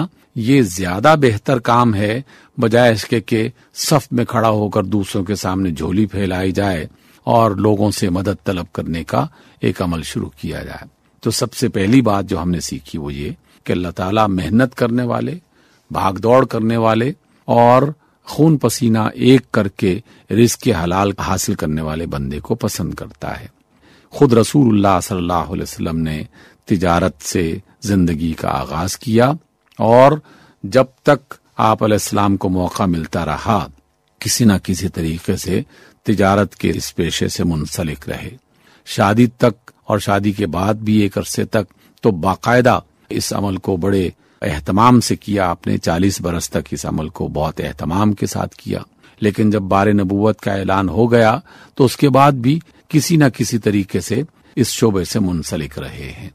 یہ زیادہ بہتر کام ہے, بجائے اس کے کہ صف میں کھڑا ہو کر دوسروں کے سامنے جھولی پھیلائی جائے اور لوگوں سے مدد طلب کرنے کا ایک عمل شروع کیا جائے. تو سب سے پہلی بات جو ہم نے سیکھی وہ یہ کہ اللہ تعالیٰ محنت کرنے والے, بھاگ دوڑ کرنے والے اور خون پسینہ ایک کر کے رزق حلال حاصل کرنے والے بندے کو پسند کرتا ہے. خود رسول اللہ صلی اللہ علیہ وسلم نے تجارت سے زندگی کا آغاز کیا, اور جب تک آپ علیہ السلام کو موقع ملتا رہا کسی نہ کسی طریقے سے تجارت کے اس پیشے سے منسلک رہے. شادی تک اور شادی کے بعد بھی ایک عرصے تک تو باقاعدہ اس عمل کو بڑے اہتمام سے کیا. آپ نے چالیس برس تک اس عمل کو بہت اہتمام کے ساتھ کیا, لیکن جب بار نبوت کا اعلان ہو گیا تو اس کے بعد بھی کسی نہ کسی طریقے سے اس شعبے سے منسلک رہے ہیں.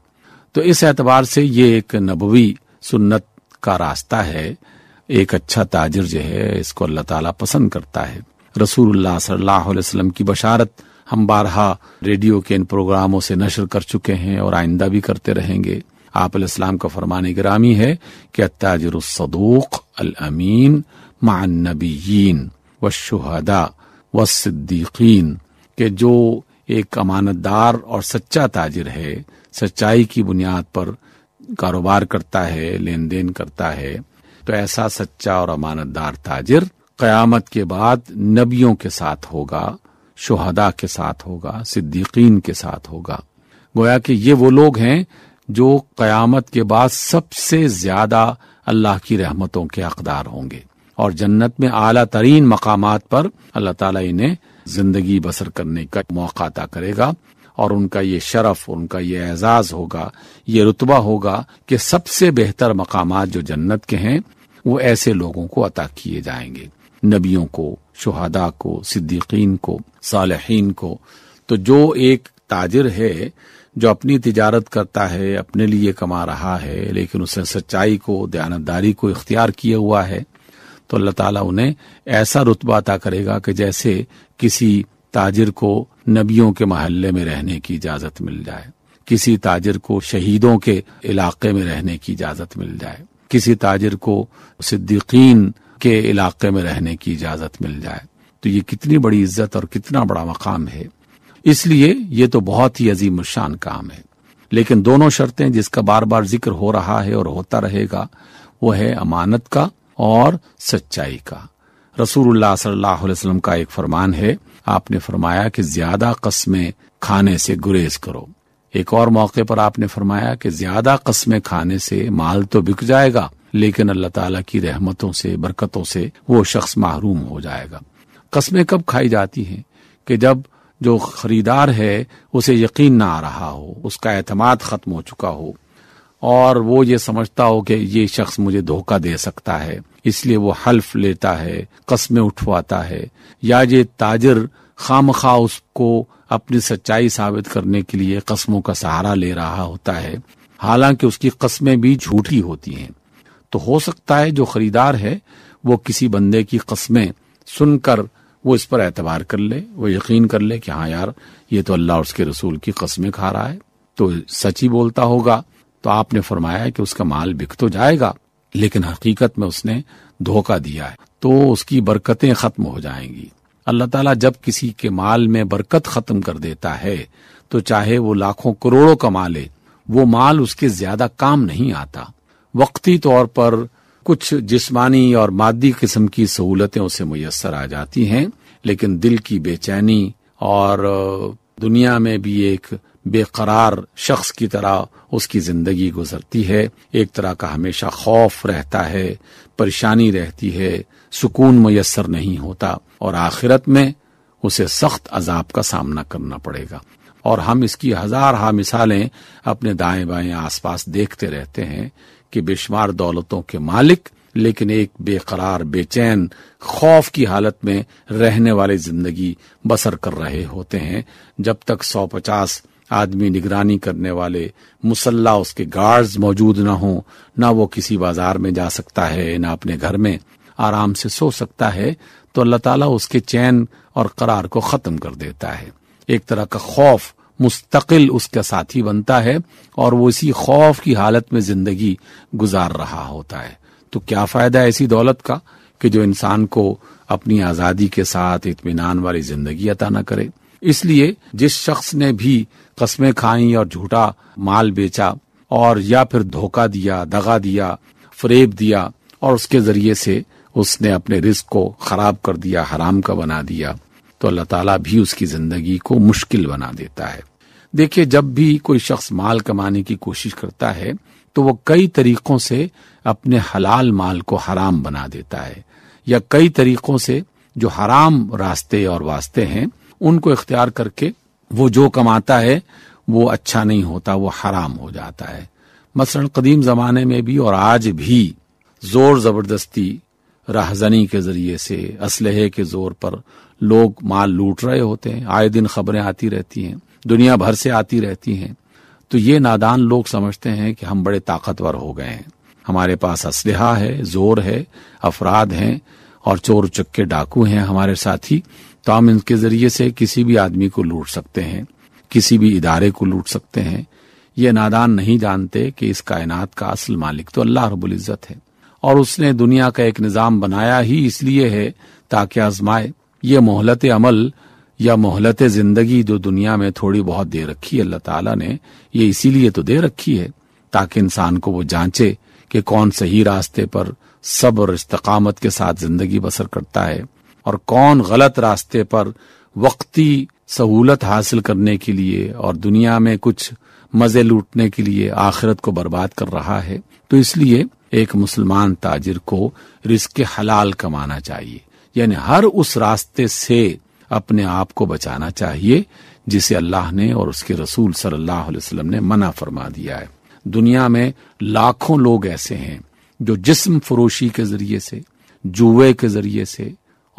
تو اس اعتبار سے یہ ایک نبوی سنت کا راستہ ہے. ایک اچھا تاجر جو ہے اس کو اللہ تعالیٰ پسند کرتا ہے. رسول اللہ صلی اللہ علیہ وسلم کی بشارت ہم بارہا ریڈیو کے ان پروگراموں سے نشر کر چکے ہیں اور آئندہ بھی کرتے رہیں گے. آپ علیہ السلام کا فرمان گرامی ہے کہ التاجر الصدوق الامین مع النبیین والشہداء والصدیقین, کہ جو ایک امانت دار اور سچا تاجر ہے, سچائی کی بنیاد پر کاروبار کرتا ہے, لین دین کرتا ہے, تو ایسا سچا اور امانت دار تاجر قیامت کے بعد نبیوں کے ساتھ ہوگا, شہداء کے ساتھ ہوگا, صدیقین کے ساتھ ہوگا. گویا کہ یہ وہ لوگ ہیں جو قیامت کے بعد سب سے زیادہ اللہ کی رحمتوں کے حقدار ہوں گے, اور جنت میں اعلیٰ ترین مقامات پر اللہ تعالیٰ انہیں زندگی بسر کرنے کا موقع عطا کرے گا, اور ان کا یہ شرف, ان کا یہ اعزاز ہوگا, یہ رتبہ ہوگا کہ سب سے بہتر مقامات جو جنت کے ہیں وہ ایسے لوگوں کو عطا کیے جائیں گے, نبیوں کو, شہداء کو, صدیقین کو, صالحین کو. تو جو ایک تاجر ہے جو اپنی تجارت کرتا ہے, اپنے لیے کما رہا ہے, لیکن اس نے سچائی کو, دیانتداری کو اختیار کیا ہوا ہے, تو اللہ تعالیٰ انہیں ایسا رتبہ عطا کرے گا کہ جیسے کسی تاجر کو نبیوں کے محلے میں رہنے کی اجازت مل جائے, کسی تاجر کو شہیدوں کے علاقے میں رہنے کی اجازت مل جائے, کسی تاجر کو صدیقین کے علاقے میں رہنے کی اجازت مل جائے، تو یہ کتنی بڑی عزت اور کتنا بڑا مقام ہے. اس لیے یہ تو بہت ہی عظیم الشان کام ہے. لیکن دونوں شرطیں جس کا بار بار ذکر ہو رہا ہے اور ہوتا رہے گا، وہ ہے امانت کا اور سچائی کا. رسول اللہ صلی اللہ علیہ وسلم کا ایک فرمان ہے، آپ نے فرمایا کہ زیادہ قسمیں کھانے سے گریز کرو. ایک اور موقع پر آپ نے فرمایا کہ زیادہ قسمیں کھانے سے مال تو بک جائے گا، لیکن اللہ تعالیٰ کی رحمتوں سے برکتوں سے وہ شخص محروم ہو جائے گا. قسمیں کب کھائی جاتی ہیں؟ کہ جب جو خریدار ہے اسے یقین نہ آ رہا ہو، اس کا اعتماد ختم ہو چکا ہو، اور وہ یہ سمجھتا ہو کہ یہ شخص مجھے دھوکہ دے سکتا ہے، اس لیے وہ حلف لیتا ہے، قسمیں اٹھواتا ہے، یا یہ تاجر خامخواہ اس کو اپنی سچائی ثابت کرنے کے لیے قسموں کا سہارا لے رہا ہوتا ہے، حالانکہ اس کی قسمیں بھی جھوٹی ہوتی ہیں. تو ہو سکتا ہے جو خریدار ہے وہ کسی بندے کی قسمیں سن کر وہ اس پر اعتبار کر لے، وہ یقین کر لے کہ ہاں یار یہ تو اللہ اور اس کے رسول کی قسمیں کھا رہا ہے، تو سچ ہی بولتا ہوگا. تو آپ نے فرمایا کہ اس کا مال بک تو جائے گا، لیکن حقیقت میں اس نے دھوکہ دیا ہے، تو اس کی برکتیں ختم ہو جائیں گی. اللہ تعالیٰ جب کسی کے مال میں برکت ختم کر دیتا ہے تو چاہے وہ لاکھوں کروڑوں کما لے، وہ مال اس کے زیادہ کام نہیں آتا. وقتی طور پر کچھ جسمانی اور مادی قسم کی سہولتیں اسے میسر آ جاتی ہیں، لیکن دل کی بے چینی اور دنیا میں بھی ایک بے قرار شخص کی طرح اس کی زندگی گزرتی ہے. ایک طرح کا ہمیشہ خوف رہتا ہے، پریشانی رہتی ہے، سکون میسر نہیں ہوتا، اور آخرت میں اسے سخت عذاب کا سامنا کرنا پڑے گا. اور ہم اس کی ہزار ہاں مثالیں اپنے دائیں بائیں آس پاس دیکھتے رہتے ہیں کہ بے شمار دولتوں کے مالک، لیکن ایک بے قرار، بے چین، خوف کی حالت میں رہنے والے زندگی بسر کر رہے ہوتے ہیں، جب تک سو پچاس آدمی نگرانی کرنے والے مسلح اس کے گارڈز موجود نہ ہوں. نہ وہ کسی بازار میں جا سکتا ہے، نہ اپنے گھر میں آرام سے سو سکتا ہے. تو اللہ تعالیٰ اس کے چین اور قرار کو ختم کر دیتا ہے. ایک طرح کا خوف مستقل اس کا ساتھی بنتا ہے، اور وہ اسی خوف کی حالت میں زندگی گزار رہا ہوتا ہے. تو کیا فائدہ ایسی دولت کا کہ جو انسان کو اپنی آزادی کے ساتھ اطمینان والی زندگی عطا نہ کرے؟ اس لیے جس شخص نے بھی قسمیں کھائیں اور جھوٹا مال بیچا، اور یا پھر دھوکہ دیا، دغا دیا، فریب دیا، اور اس کے ذریعے سے اس نے اپنے رزق کو خراب کر دیا، حرام کا بنا دیا، تو اللہ تعالیٰ بھی اس کی زندگی کو مشکل بنا دیتا ہے. دیکھیے جب بھی کوئی شخص مال کمانے کی کوشش کرتا ہے تو وہ کئی طریقوں سے اپنے حلال مال کو حرام بنا دیتا ہے، یا کئی طریقوں سے جو حرام راستے اور واسطے ہیں ان کو اختیار کر کے وہ جو کماتا ہے وہ اچھا نہیں ہوتا، وہ حرام ہو جاتا ہے. مثلا قدیم زمانے میں بھی اور آج بھی زور زبردستی، راہزنی کے ذریعے سے، اسلحے کے زور پر لوگ مال لوٹ رہے ہوتے ہیں. آئے دن خبریں آتی رہتی ہیں، دنیا بھر سے آتی رہتی ہیں. تو یہ نادان لوگ سمجھتے ہیں کہ ہم بڑے طاقتور ہو گئے ہیں، ہمارے پاس اسلحہ ہے، زور ہے، افراد ہیں، اور چور چکے ڈاکو ہیں ہمارے ساتھی، تو ہم ان کے ذریعے سے کسی بھی آدمی کو لوٹ سکتے ہیں، کسی بھی ادارے کو لوٹ سکتے ہیں. یہ نادان نہیں جانتے کہ اس کائنات کا اصل مالک تو اللہ رب العزت ہے، اور اس نے دنیا کا ایک نظام بنایا ہی اس لیے ہے تاکہ آزمائے. یہ مہلت عمل یا مہلت زندگی جو دنیا میں تھوڑی بہت دے رکھی ہے اللہ تعالیٰ نے، یہ اسی لیے تو دے رکھی ہے تاکہ انسان کو وہ جانچے کہ کون صحیح راستے پر صبر استقامت کے ساتھ زندگی بسر کرتا ہے، اور کون غلط راستے پر وقتی سہولت حاصل کرنے کے لیے اور دنیا میں کچھ مزے لوٹنے کے لیے آخرت کو برباد کر رہا ہے. تو اس لیے ایک مسلمان تاجر کو رزق حلال کمانا چاہیے، یعنی ہر اس راستے سے اپنے آپ کو بچانا چاہیے جسے اللہ نے اور اس کے رسول صلی اللہ علیہ وسلم نے منع فرما دیا ہے. دنیا میں لاکھوں لوگ ایسے ہیں جو جسم فروشی کے ذریعے سے، جوئے کے ذریعے سے،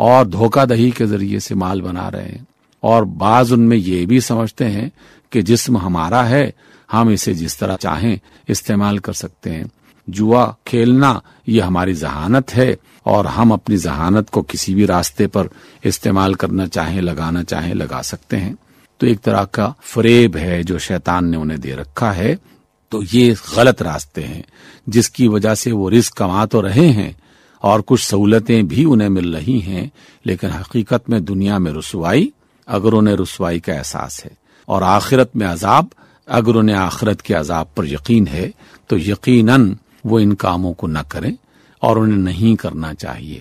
اور دھوکہ دہی کے ذریعے سے مال بنا رہے ہیں، اور بعض ان میں یہ بھی سمجھتے ہیں کہ جسم ہمارا ہے، ہم اسے جس طرح چاہیں استعمال کر سکتے ہیں. جوا کھیلنا یہ ہماری ذہانت ہے، اور ہم اپنی ذہانت کو کسی بھی راستے پر استعمال کرنا چاہیں، لگانا چاہیں، لگا سکتے ہیں. تو ایک طرح کا فریب ہے جو شیطان نے انہیں دے رکھا ہے. تو یہ غلط راستے ہیں جس کی وجہ سے وہ رزق کما تو رہے ہیں اور کچھ سہولتیں بھی انہیں مل رہی ہیں، لیکن حقیقت میں دنیا میں رسوائی اگر انہیں رسوائی کا احساس ہے، اور آخرت میں عذاب اگر انہیں آخرت کے عذاب پر یقین ہے، تو یقیناً وہ ان کاموں کو نہ کریں اور انہیں نہیں کرنا چاہیے۔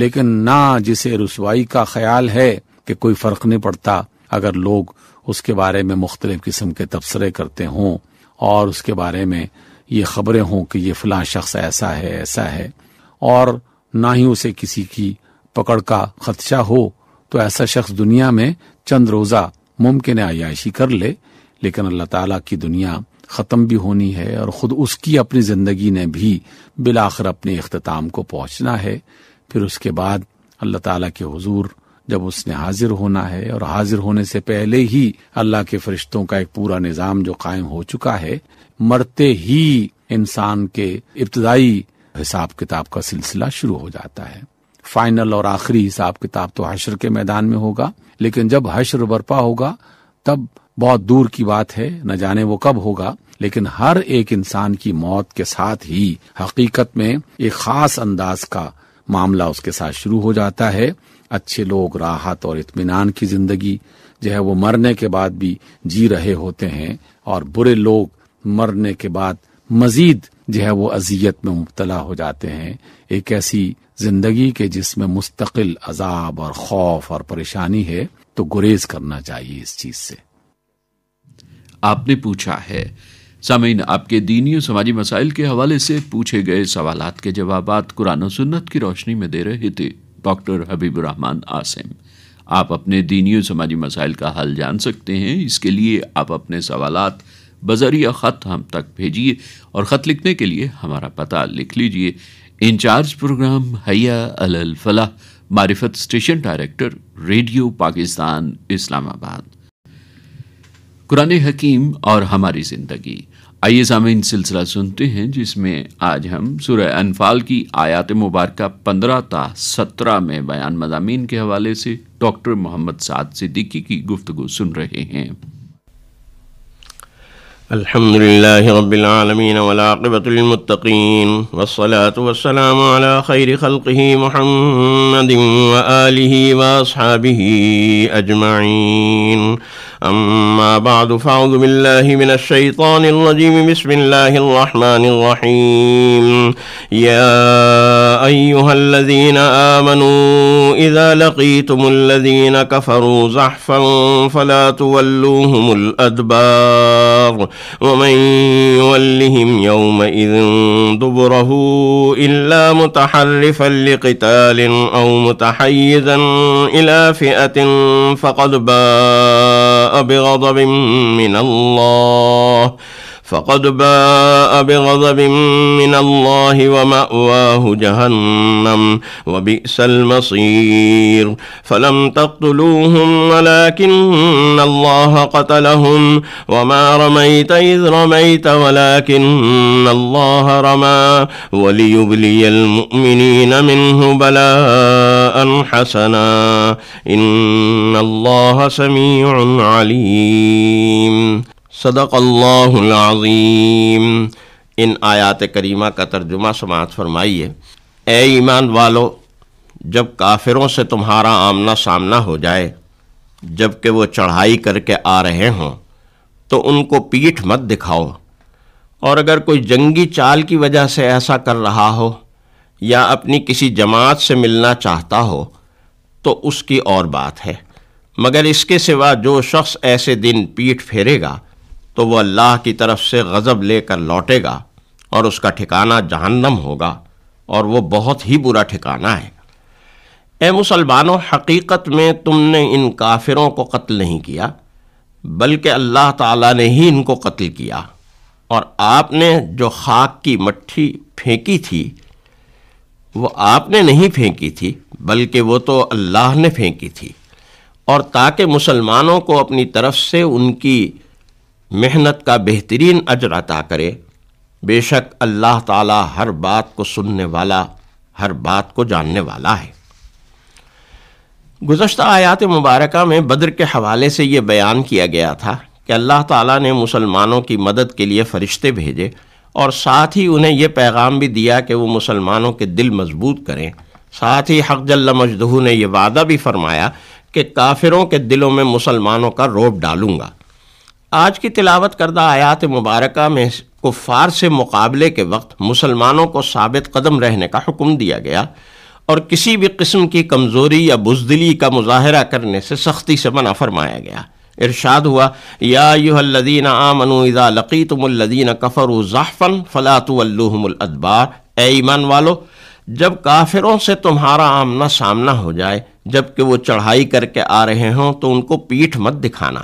لیکن نہ جسے رسوائی کا خیال ہے کہ کوئی فرق نہیں پڑتا، اگر لوگ اس کے بارے میں مختلف قسم کے تبصرے کرتے ہوں اور اس کے بارے میں یہ خبریں ہوں کہ یہ فلاں شخص ایسا ہے ایسا ہے، اور نہ ہی اسے کسی کی پکڑ کا خدشہ ہو، تو ایسا شخص دنیا میں چند روزہ ممکن عیاشی کر لے، لیکن اللہ تعالیٰ کی دنیا ختم بھی ہونی ہے اور خود اس کی اپنی زندگی نے بھی بالآخر اپنے اختتام کو پہنچنا ہے۔ پھر اس کے بعد اللہ تعالیٰ کے حضور جب اس نے حاضر ہونا ہے، اور حاضر ہونے سے پہلے ہی اللہ کے فرشتوں کا ایک پورا نظام جو قائم ہو چکا ہے، مرتے ہی انسان کے ابتدائی حساب کتاب کا سلسلہ شروع ہو جاتا ہے۔ فائنل اور آخری حساب کتاب تو حشر کے میدان میں ہوگا، لیکن جب حشر برپا ہوگا تب بہت دور کی بات ہے، نہ جانے وہ کب ہوگا، لیکن ہر ایک انسان کی موت کے ساتھ ہی حقیقت میں ایک خاص انداز کا معاملہ اس کے ساتھ شروع ہو جاتا ہے۔ اچھے لوگ راحت اور اطمینان کی زندگی جو ہے وہ مرنے کے بعد بھی جی رہے ہوتے ہیں، اور برے لوگ مرنے کے بعد مزید جو ہے وہ اذیت میں مبتلا ہو جاتے ہیں، ایک ایسی زندگی کے جس میں مستقل عذاب اور خوف اور پریشانی ہے، تو گریز کرنا چاہیے اس چیز سے۔ آپ نے پوچھا ہے، سامعین آپ کے دینی اور سماجی مسائل کے حوالے سے پوچھے گئے سوالات کے جوابات قرآن و سنت کی روشنی میں دے رہے تھے ڈاکٹر حبیب الرحمن عاصم۔ آپ اپنے دینی اور سماجی مسائل کا حل جان سکتے ہیں، اس کے لیے آپ اپنے سوالات بذریعہ خط ہم تک بھیجیے، اور خط لکھنے کے لیے ہمارا پتہ لکھ لیجیے: انچارج پروگرام حیا علی الفلاح، معرفت station director, radio Pakistan, Islamabad. قرآن حکیم اور ہماری زندگی، آئیے سامعین سلسلہ سنتے ہیں، جس میں آج ہم سورہ انفال کی آیات مبارکہ پندرہ تا سترہ میں بیان مضامین کے حوالے سے ڈاکٹر محمد سعد صدیقی کی گفتگو سن رہے ہیں۔ الحمدللہ رب العالمین والعاقبۃ للمتقین والصلاة والسلام علی خیر خلقہ محمد وآلہ واصحابہ اجمعین، اما بعد، فاعوذ باللہ من الشیطان الرجیم، بسم اللہ الرحمن الرحیم، یا ایہا الذین آمنوا اذا لقیتم الذین کفروا زحفا فلا تولوہم الادبار ومن يولهم يومئذ دبره إلا متحرفا لقتال أو متحيزا إلى فئة فقد باء بغضب من الله فقد باء بغضب من الله ومأواه جهنم وبئس المصير، فلم تقتلوهم ولكن الله قتلهم، وما رميت إذ رميت ولكن الله رمى وليبلي المؤمنين منه بلاء حسنا، إن الله سميع عليم، صدق اللہ العظیم۔ ان آیات کریمہ کا ترجمہ سماعت فرمائیے۔ اے ایمان والو، جب کافروں سے تمہارا آمنا سامنا ہو جائے، جب کہ وہ چڑھائی کر کے آ رہے ہوں، تو ان کو پیٹھ مت دکھاؤ، اور اگر کوئی جنگی چال کی وجہ سے ایسا کر رہا ہو یا اپنی کسی جماعت سے ملنا چاہتا ہو تو اس کی اور بات ہے، مگر اس کے سوا جو شخص ایسے دن پیٹھ پھیرے گا تو وہ اللہ کی طرف سے غضب لے کر لوٹے گا، اور اس کا ٹھکانہ جہنم ہوگا، اور وہ بہت ہی برا ٹھکانہ ہے۔ اے مسلمانوں، حقیقت میں تم نے ان کافروں کو قتل نہیں کیا، بلکہ اللہ تعالیٰ نے ہی ان کو قتل کیا، اور آپ نے جو خاک کی مٹھی پھینکی تھی وہ آپ نے نہیں پھینکی تھی، بلکہ وہ تو اللہ نے پھینکی تھی، اور تاکہ مسلمانوں کو اپنی طرف سے ان کی محنت کا بہترین اجر عطا کرے۔ بے شک اللہ تعالیٰ ہر بات کو سننے والا، ہر بات کو جاننے والا ہے۔ گزشتہ آیات مبارکہ میں بدر کے حوالے سے یہ بیان کیا گیا تھا کہ اللہ تعالیٰ نے مسلمانوں کی مدد کے لیے فرشتے بھیجے اور ساتھ ہی انہیں یہ پیغام بھی دیا کہ وہ مسلمانوں کے دل مضبوط کریں۔ ساتھ ہی حق جل مجدہ نے یہ وعدہ بھی فرمایا کہ کافروں کے دلوں میں مسلمانوں کا رعب ڈالوں گا۔ آج کی تلاوت کردہ آیات مبارکہ میں کفار سے مقابلے کے وقت مسلمانوں کو ثابت قدم رہنے کا حکم دیا گیا اور کسی بھی قسم کی کمزوری یا بزدلی کا مظاہرہ کرنے سے سختی سے منع فرمایا گیا۔ ارشاد ہوا، یا ایھا الذین آمنوا اذا لقیتم الذین کفروا زحفا فلا تولوہم الادبار، اے ایمان والو جب کافروں سے تمہارا آمنا سامنا ہو جائے جبکہ وہ چڑھائی کر کے آ رہے ہوں تو ان کو پیٹھ مت دکھانا۔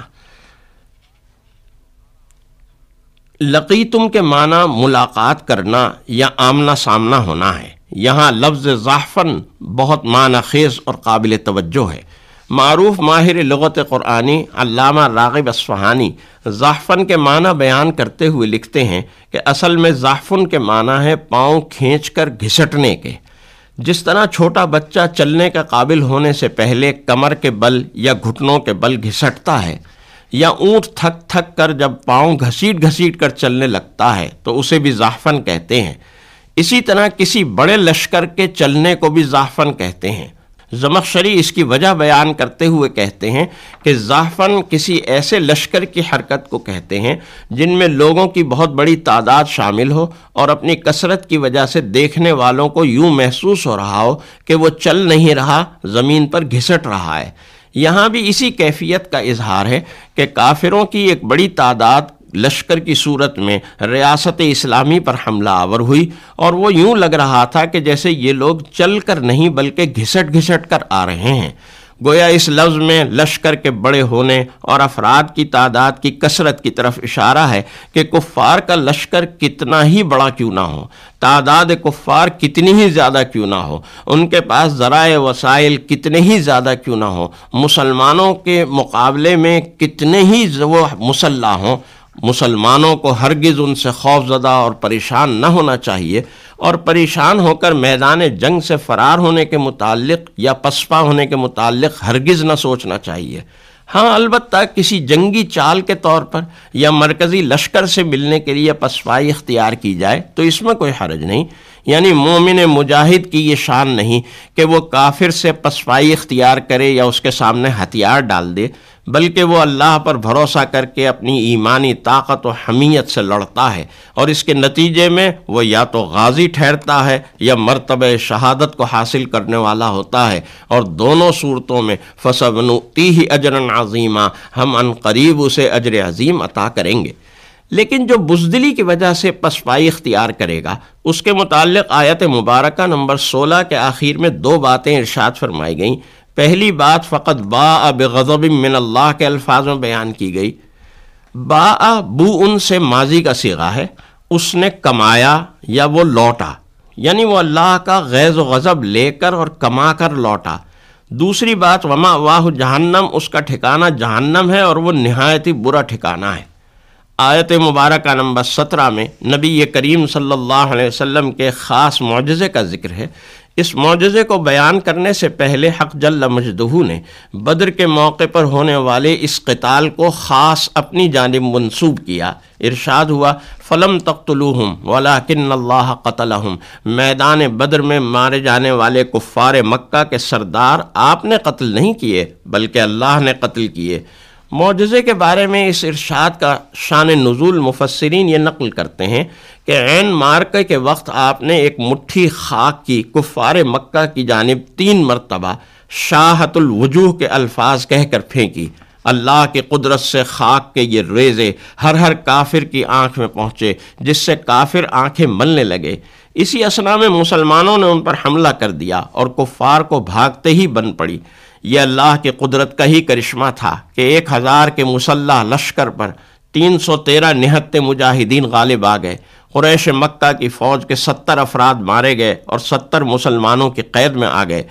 لقیتم کے معنی ملاقات کرنا یا آمنا سامنا ہونا ہے۔ یہاں لفظ زحفن بہت معنی خیز اور قابل توجہ ہے۔ معروف ماہر لغت قرآنی علامہ راغب اصفہانی زحفن کے معنی بیان کرتے ہوئے لکھتے ہیں کہ اصل میں زحفن کے معنی ہے پاؤں کھینچ کر گھسٹنے کے، جس طرح چھوٹا بچہ چلنے کے قابل ہونے سے پہلے کمر کے بل یا گھٹنوں کے بل گھسٹتا ہے، یا اونٹ تھک تھک کر جب پاؤں گھسیٹ گھسیٹ کر چلنے لگتا ہے تو اسے بھی زحفن کہتے ہیں۔ اسی طرح کسی بڑے لشکر کے چلنے کو بھی زحفن کہتے ہیں۔ زمخشری اس کی وجہ بیان کرتے ہوئے کہتے ہیں کہ زحفن کسی ایسے لشکر کی حرکت کو کہتے ہیں جن میں لوگوں کی بہت بڑی تعداد شامل ہو اور اپنی کثرت کی وجہ سے دیکھنے والوں کو یوں محسوس ہو رہا ہو کہ وہ چل نہیں رہا، زمین پر گھسٹ رہا ہے۔ یہاں بھی اسی کیفیت کا اظہار ہے کہ کافروں کی ایک بڑی تعداد لشکر کی صورت میں ریاست اسلامی پر حملہ آور ہوئی اور وہ یوں لگ رہا تھا کہ جیسے یہ لوگ چل کر نہیں بلکہ گھسٹ گھسٹ کر آ رہے ہیں۔ گویا اس لفظ میں لشکر کے بڑے ہونے اور افراد کی تعداد کی کثرت کی طرف اشارہ ہے کہ کفار کا لشکر کتنا ہی بڑا کیوں نہ ہو، تعداد کفار کتنی ہی زیادہ کیوں نہ ہو، ان کے پاس ذرائع وسائل کتنے ہی زیادہ کیوں نہ ہو، مسلمانوں کے مقابلے میں کتنے ہی وہ مسلح ہوں، مسلمانوں کو ہرگز ان سے خوف زدہ اور پریشان نہ ہونا چاہیے اور پریشان ہو کر میدان جنگ سے فرار ہونے کے متعلق یا پسپا ہونے کے متعلق ہرگز نہ سوچنا چاہیے۔ ہاں البتہ کسی جنگی چال کے طور پر یا مرکزی لشکر سے ملنے کے لیے پسپائی اختیار کی جائے تو اس میں کوئی حرج نہیں، یعنی مومن مجاہد کی یہ شان نہیں کہ وہ کافر سے پسپائی اختیار کرے یا اس کے سامنے ہتھیار ڈال دے، بلکہ وہ اللہ پر بھروسہ کر کے اپنی ایمانی طاقت و حمیت سے لڑتا ہے اور اس کے نتیجے میں وہ یا تو غازی ٹھہرتا ہے یا مرتبہ شہادت کو حاصل کرنے والا ہوتا ہے، اور دونوں صورتوں میں فَسَبْنُؤْتِيهِ أَجْرًا عَظِيمًا، ہم ان قریب اسے اجر عظیم عطا کریں گے۔ لیکن جو بزدلی کی وجہ سے پسپائی اختیار کرے گا اس کے متعلق آیت مبارکہ نمبر سولہ کے آخر میں دو باتیں ارشاد فرمائی گئیں۔ پہلی بات فقط باء بغضب من اللہ کے الفاظ میں بیان کی گئی۔ باء بو ان سے ماضی کا صیغہ ہے، اس نے کمایا یا وہ لوٹا، یعنی وہ اللہ کا غیظ و غضب لے کر اور کما کر لوٹا۔ دوسری بات ومأواہ جہنم، اس کا ٹھکانہ جہنم ہے اور وہ نہایت ہی برا ٹھکانہ ہے۔ آیت مبارکہ نمبر سترہ میں نبی کریم صلی اللہ علیہ وسلم کے خاص معجزے کا ذکر ہے۔ اس معجزے کو بیان کرنے سے پہلے حق جل مجدہ نے بدر کے موقع پر ہونے والے اس قتال کو خاص اپنی جانب منسوب کیا۔ ارشاد ہوا فَلَمْ تَقْتُلُوهُمْ وَلَكِنَّ اللَّهَ قَتَلَهُمْ، میدان بدر میں مارے جانے والے کفار مکہ کے سردار آپ نے قتل نہیں کیے بلکہ اللہ نے قتل کیے۔ معجزے کے بارے میں اس ارشاد کا شان نزول مفسرین یہ نقل کرتے ہیں کہ عین معرکہ کے وقت آپ نے ایک مٹھی خاک کی کفار مکہ کی جانب تین مرتبہ شاہت الوجوہ کے الفاظ کہہ کر پھینکی۔ اللہ کی قدرت سے خاک کے یہ ریزے ہر ہر کافر کی آنکھ میں پہنچے جس سے کافر آنکھیں ملنے لگے۔ اسی اثنا میں مسلمانوں نے ان پر حملہ کر دیا اور کفار کو بھاگتے ہی بن پڑی۔ یہ اللہ کی قدرت کا ہی کرشمہ تھا کہ ایک ہزار کے مسلح لشکر پر تین سو تیرہ نہتے مجاہدین غالب آ گئے۔ قریش مکہ کی فوج کے ستر افراد مارے گئے اور ستر مسلمانوں کی قید میں آ گئے۔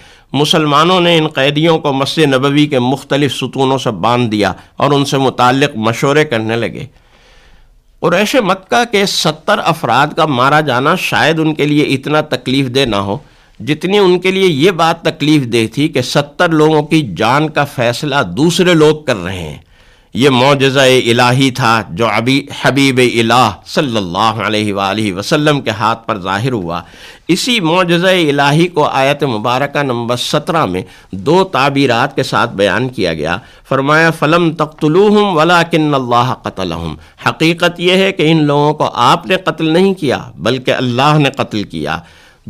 مسلمانوں نے ان قیدیوں کو مسجد نبوی کے مختلف ستونوں سے باندھ دیا اور ان سے متعلق مشورے کرنے لگے۔ قریش مکہ کے ستر افراد کا مارا جانا شاید ان کے لیے اتنا تکلیف دہ نہ ہو جتنی ان کے لیے یہ بات تکلیف دہ تھی کہ ستر لوگوں کی جان کا فیصلہ دوسرے لوگ کر رہے ہیں۔ یہ معجزہ الہی تھا جو حبیب الہ صلی اللہ علیہ وآلہ وسلم کے ہاتھ پر ظاہر ہوا۔ اسی معجزہ الہی کو آیت مبارکہ نمبر سترہ میں دو تعبیرات کے ساتھ بیان کیا گیا۔ فرمایا فَلَمْ تَقْتُلُوهُمْ وَلَكِنَّ اللَّهَ قَتَلَهُمْ، حقیقت یہ ہے کہ ان لوگوں کو آپ نے قتل نہیں کیا بلکہ اللہ نے قتل کیا۔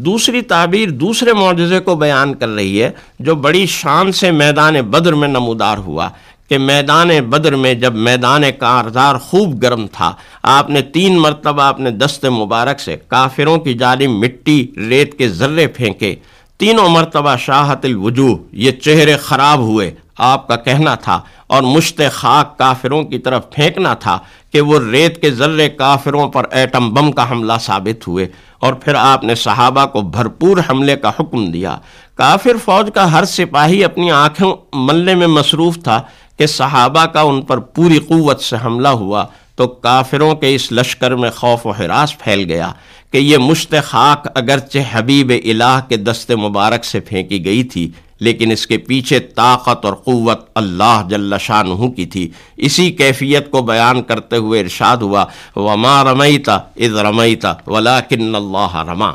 دوسری تعبیر دوسرے معجزے کو بیان کر رہی ہے جو بڑی شان سے میدان بدر میں نمودار ہوا، کہ میدان بدر میں جب میدان کارزار خوب گرم تھا آپ نے تین مرتبہ اپنے دست مبارک سے کافروں کی جانب مٹی ریت کے ذرے پھینکے، تینوں مرتبہ شاہت الوجوہ، یہ چہرے خراب ہوئے آپ کا کہنا تھا، اور مشت خاک کافروں کی طرف پھینکنا تھا کہ وہ ریت کے ذرے کافروں پر ایٹم بم کا حملہ ثابت ہوئے۔ اور پھر آپ نے صحابہ کو بھرپور حملے کا حکم دیا۔ کافر فوج کا ہر سپاہی اپنی آنکھیں ملنے میں مصروف تھا کہ صحابہ کا ان پر پوری قوت سے حملہ ہوا، تو کافروں کے اس لشکر میں خوف و ہراس پھیل گیا کہ یہ مشت خاک اگرچہ حبیب الہ کے دست مبارک سے پھینکی گئی تھی لیکن اس کے پیچھے طاقت اور قوت اللہ جل شانہ کی تھی۔ اسی کیفیت کو بیان کرتے ہوئے ارشاد ہوا وَمَا رَمَيْتَ اِذْ رَمَيْتَ وَلَكِنَّ اللَّهَ رَمَا۔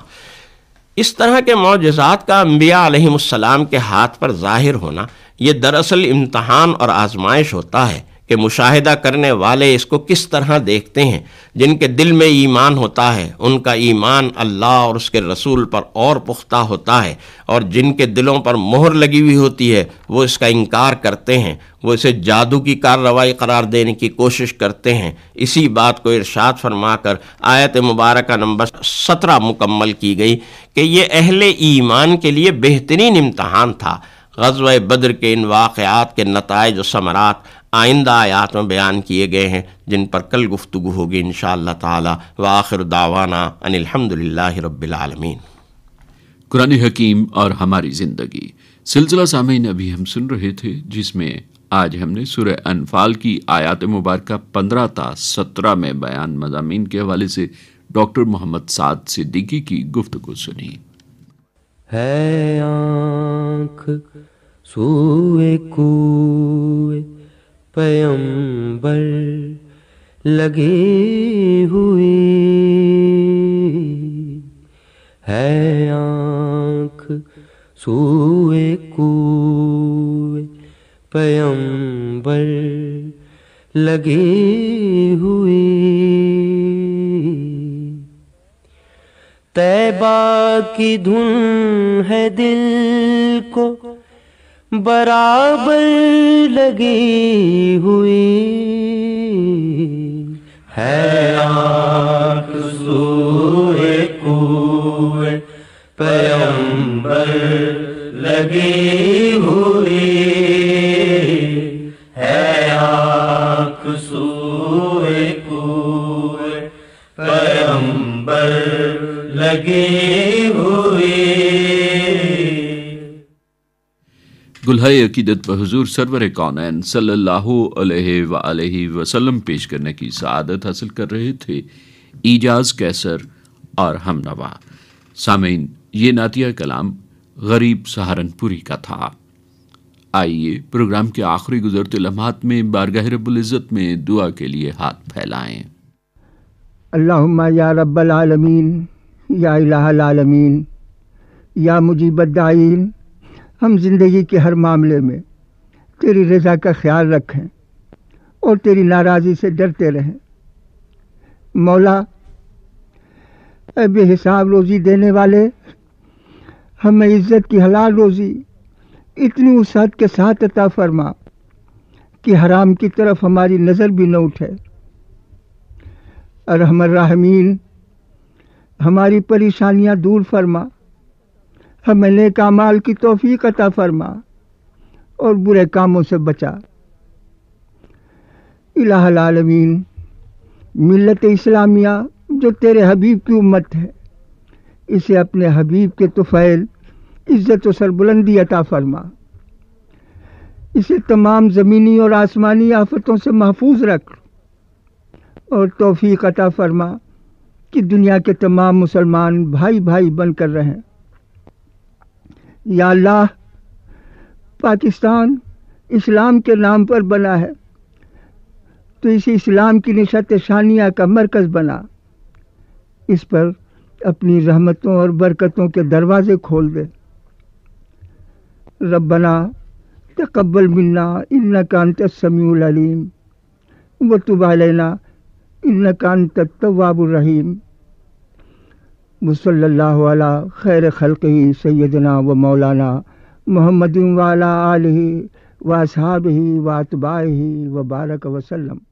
اس طرح کے معجزات کا انبیاء علیہم السلام کے ہاتھ پر ظاہر ہونا یہ دراصل امتحان اور آزمائش ہوتا ہے کہ مشاہدہ کرنے والے اس کو کس طرح دیکھتے ہیں۔ جن کے دل میں ایمان ہوتا ہے ان کا ایمان اللہ اور اس کے رسول پر اور پختہ ہوتا ہے، اور جن کے دلوں پر مہر لگی ہوئی ہوتی ہے وہ اس کا انکار کرتے ہیں، وہ اسے جادو کی کارروائی قرار دینے کی کوشش کرتے ہیں۔ اسی بات کو ارشاد فرما کر آیت مبارکہ نمبر سترہ مکمل کی گئی کہ یہ اہل ایمان کے لیے بہترین امتحان تھا۔ غزوہ بدر کے ان واقعات کے نتائج و ثمرات آئندہ آیات میں بیان کیے گئے ہیں جن پر کل گفتگو ہوگی انشاءاللہ تعالی۔ وآخر دعوانا ان الحمدللہ رب العالمین۔ قرآن حکیم اور ہماری زندگی سلسلہ سامعین ابھی ہم سن رہے تھے جس میں آج ہم نے سورہ انفال کی آیات مبارکہ پندرہ تا سترہ میں بیان مضامین کے حوالے سے ڈاکٹر محمد سعد صدیقی کی گفتگو سنی۔ ہے آنکھ سوئے کوئے پیمبر لگی ہوئی، ہے آنکھ سوئے کوئے پیمبر لگی ہوئی، طیبہ کی دھن ہے دل کو برابر لگی ہوئی، ہے آنکھ سوئے کوئے پیمبر لگی ہوئی، ہے آنکھ سوئے کوئے پیمبر لگی ہوئی۔ گلہائے عقیدت بحضور سرور کونین صلی اللہ علیہ وآلہ وسلم پیش کرنے کی سعادت حاصل کر رہے تھے ایجاز کیسر اور ہم نوا۔ سامعین یہ نعتیہ کلام غریب سہارنپوری کا تھا۔ آئیے پروگرام کے آخری گزرتے لمحات میں بارگاہ رب العزت میں دعا کے لیے ہاتھ پھیلائیں۔ اللہم یا رب العالمین، یا الہ العالمین، یا مجیب الدعائین، ہم زندگی کے ہر معاملے میں تیری رضا کا خیال رکھیں اور تیری ناراضی سے ڈرتے رہیں۔ مولا اے بے حساب روزی دینے والے، ہمیں عزت کی حلال روزی اتنی وسعت کے ساتھ عطا فرما کہ حرام کی طرف ہماری نظر بھی نہ اٹھے۔ ارحم الراحمین، ہماری پریشانیاں دور فرما، ہمیں نیک اعمال کی توفیق عطا فرما اور برے کاموں سے بچا۔ الہ العالمین، ملت اسلامیہ جو تیرے حبیب کی امت ہے اسے اپنے حبیب کے طفیل عزت و سربلندی عطا فرما، اسے تمام زمینی اور آسمانی آفتوں سے محفوظ رکھ اور توفیق عطا فرما کہ دنیا کے تمام مسلمان بھائی بھائی بن کر رہیں۔ یا اللہ، پاکستان اسلام کے نام پر بنا ہے، تو اسے اسلام کی نشأت ثانیہ کا مرکز بنا، اس پر اپنی رحمتوں اور برکتوں کے دروازے کھول دے۔ ربنا تقبل منا انک انت السمیع العلیم وتب علینا انک انت التواب الرحیم وصلی اللہ علی خیر خلقہ سیدنا و مولانا محمد وعلی آلہ واصحابہ واتباعہ وبارک وسلم۔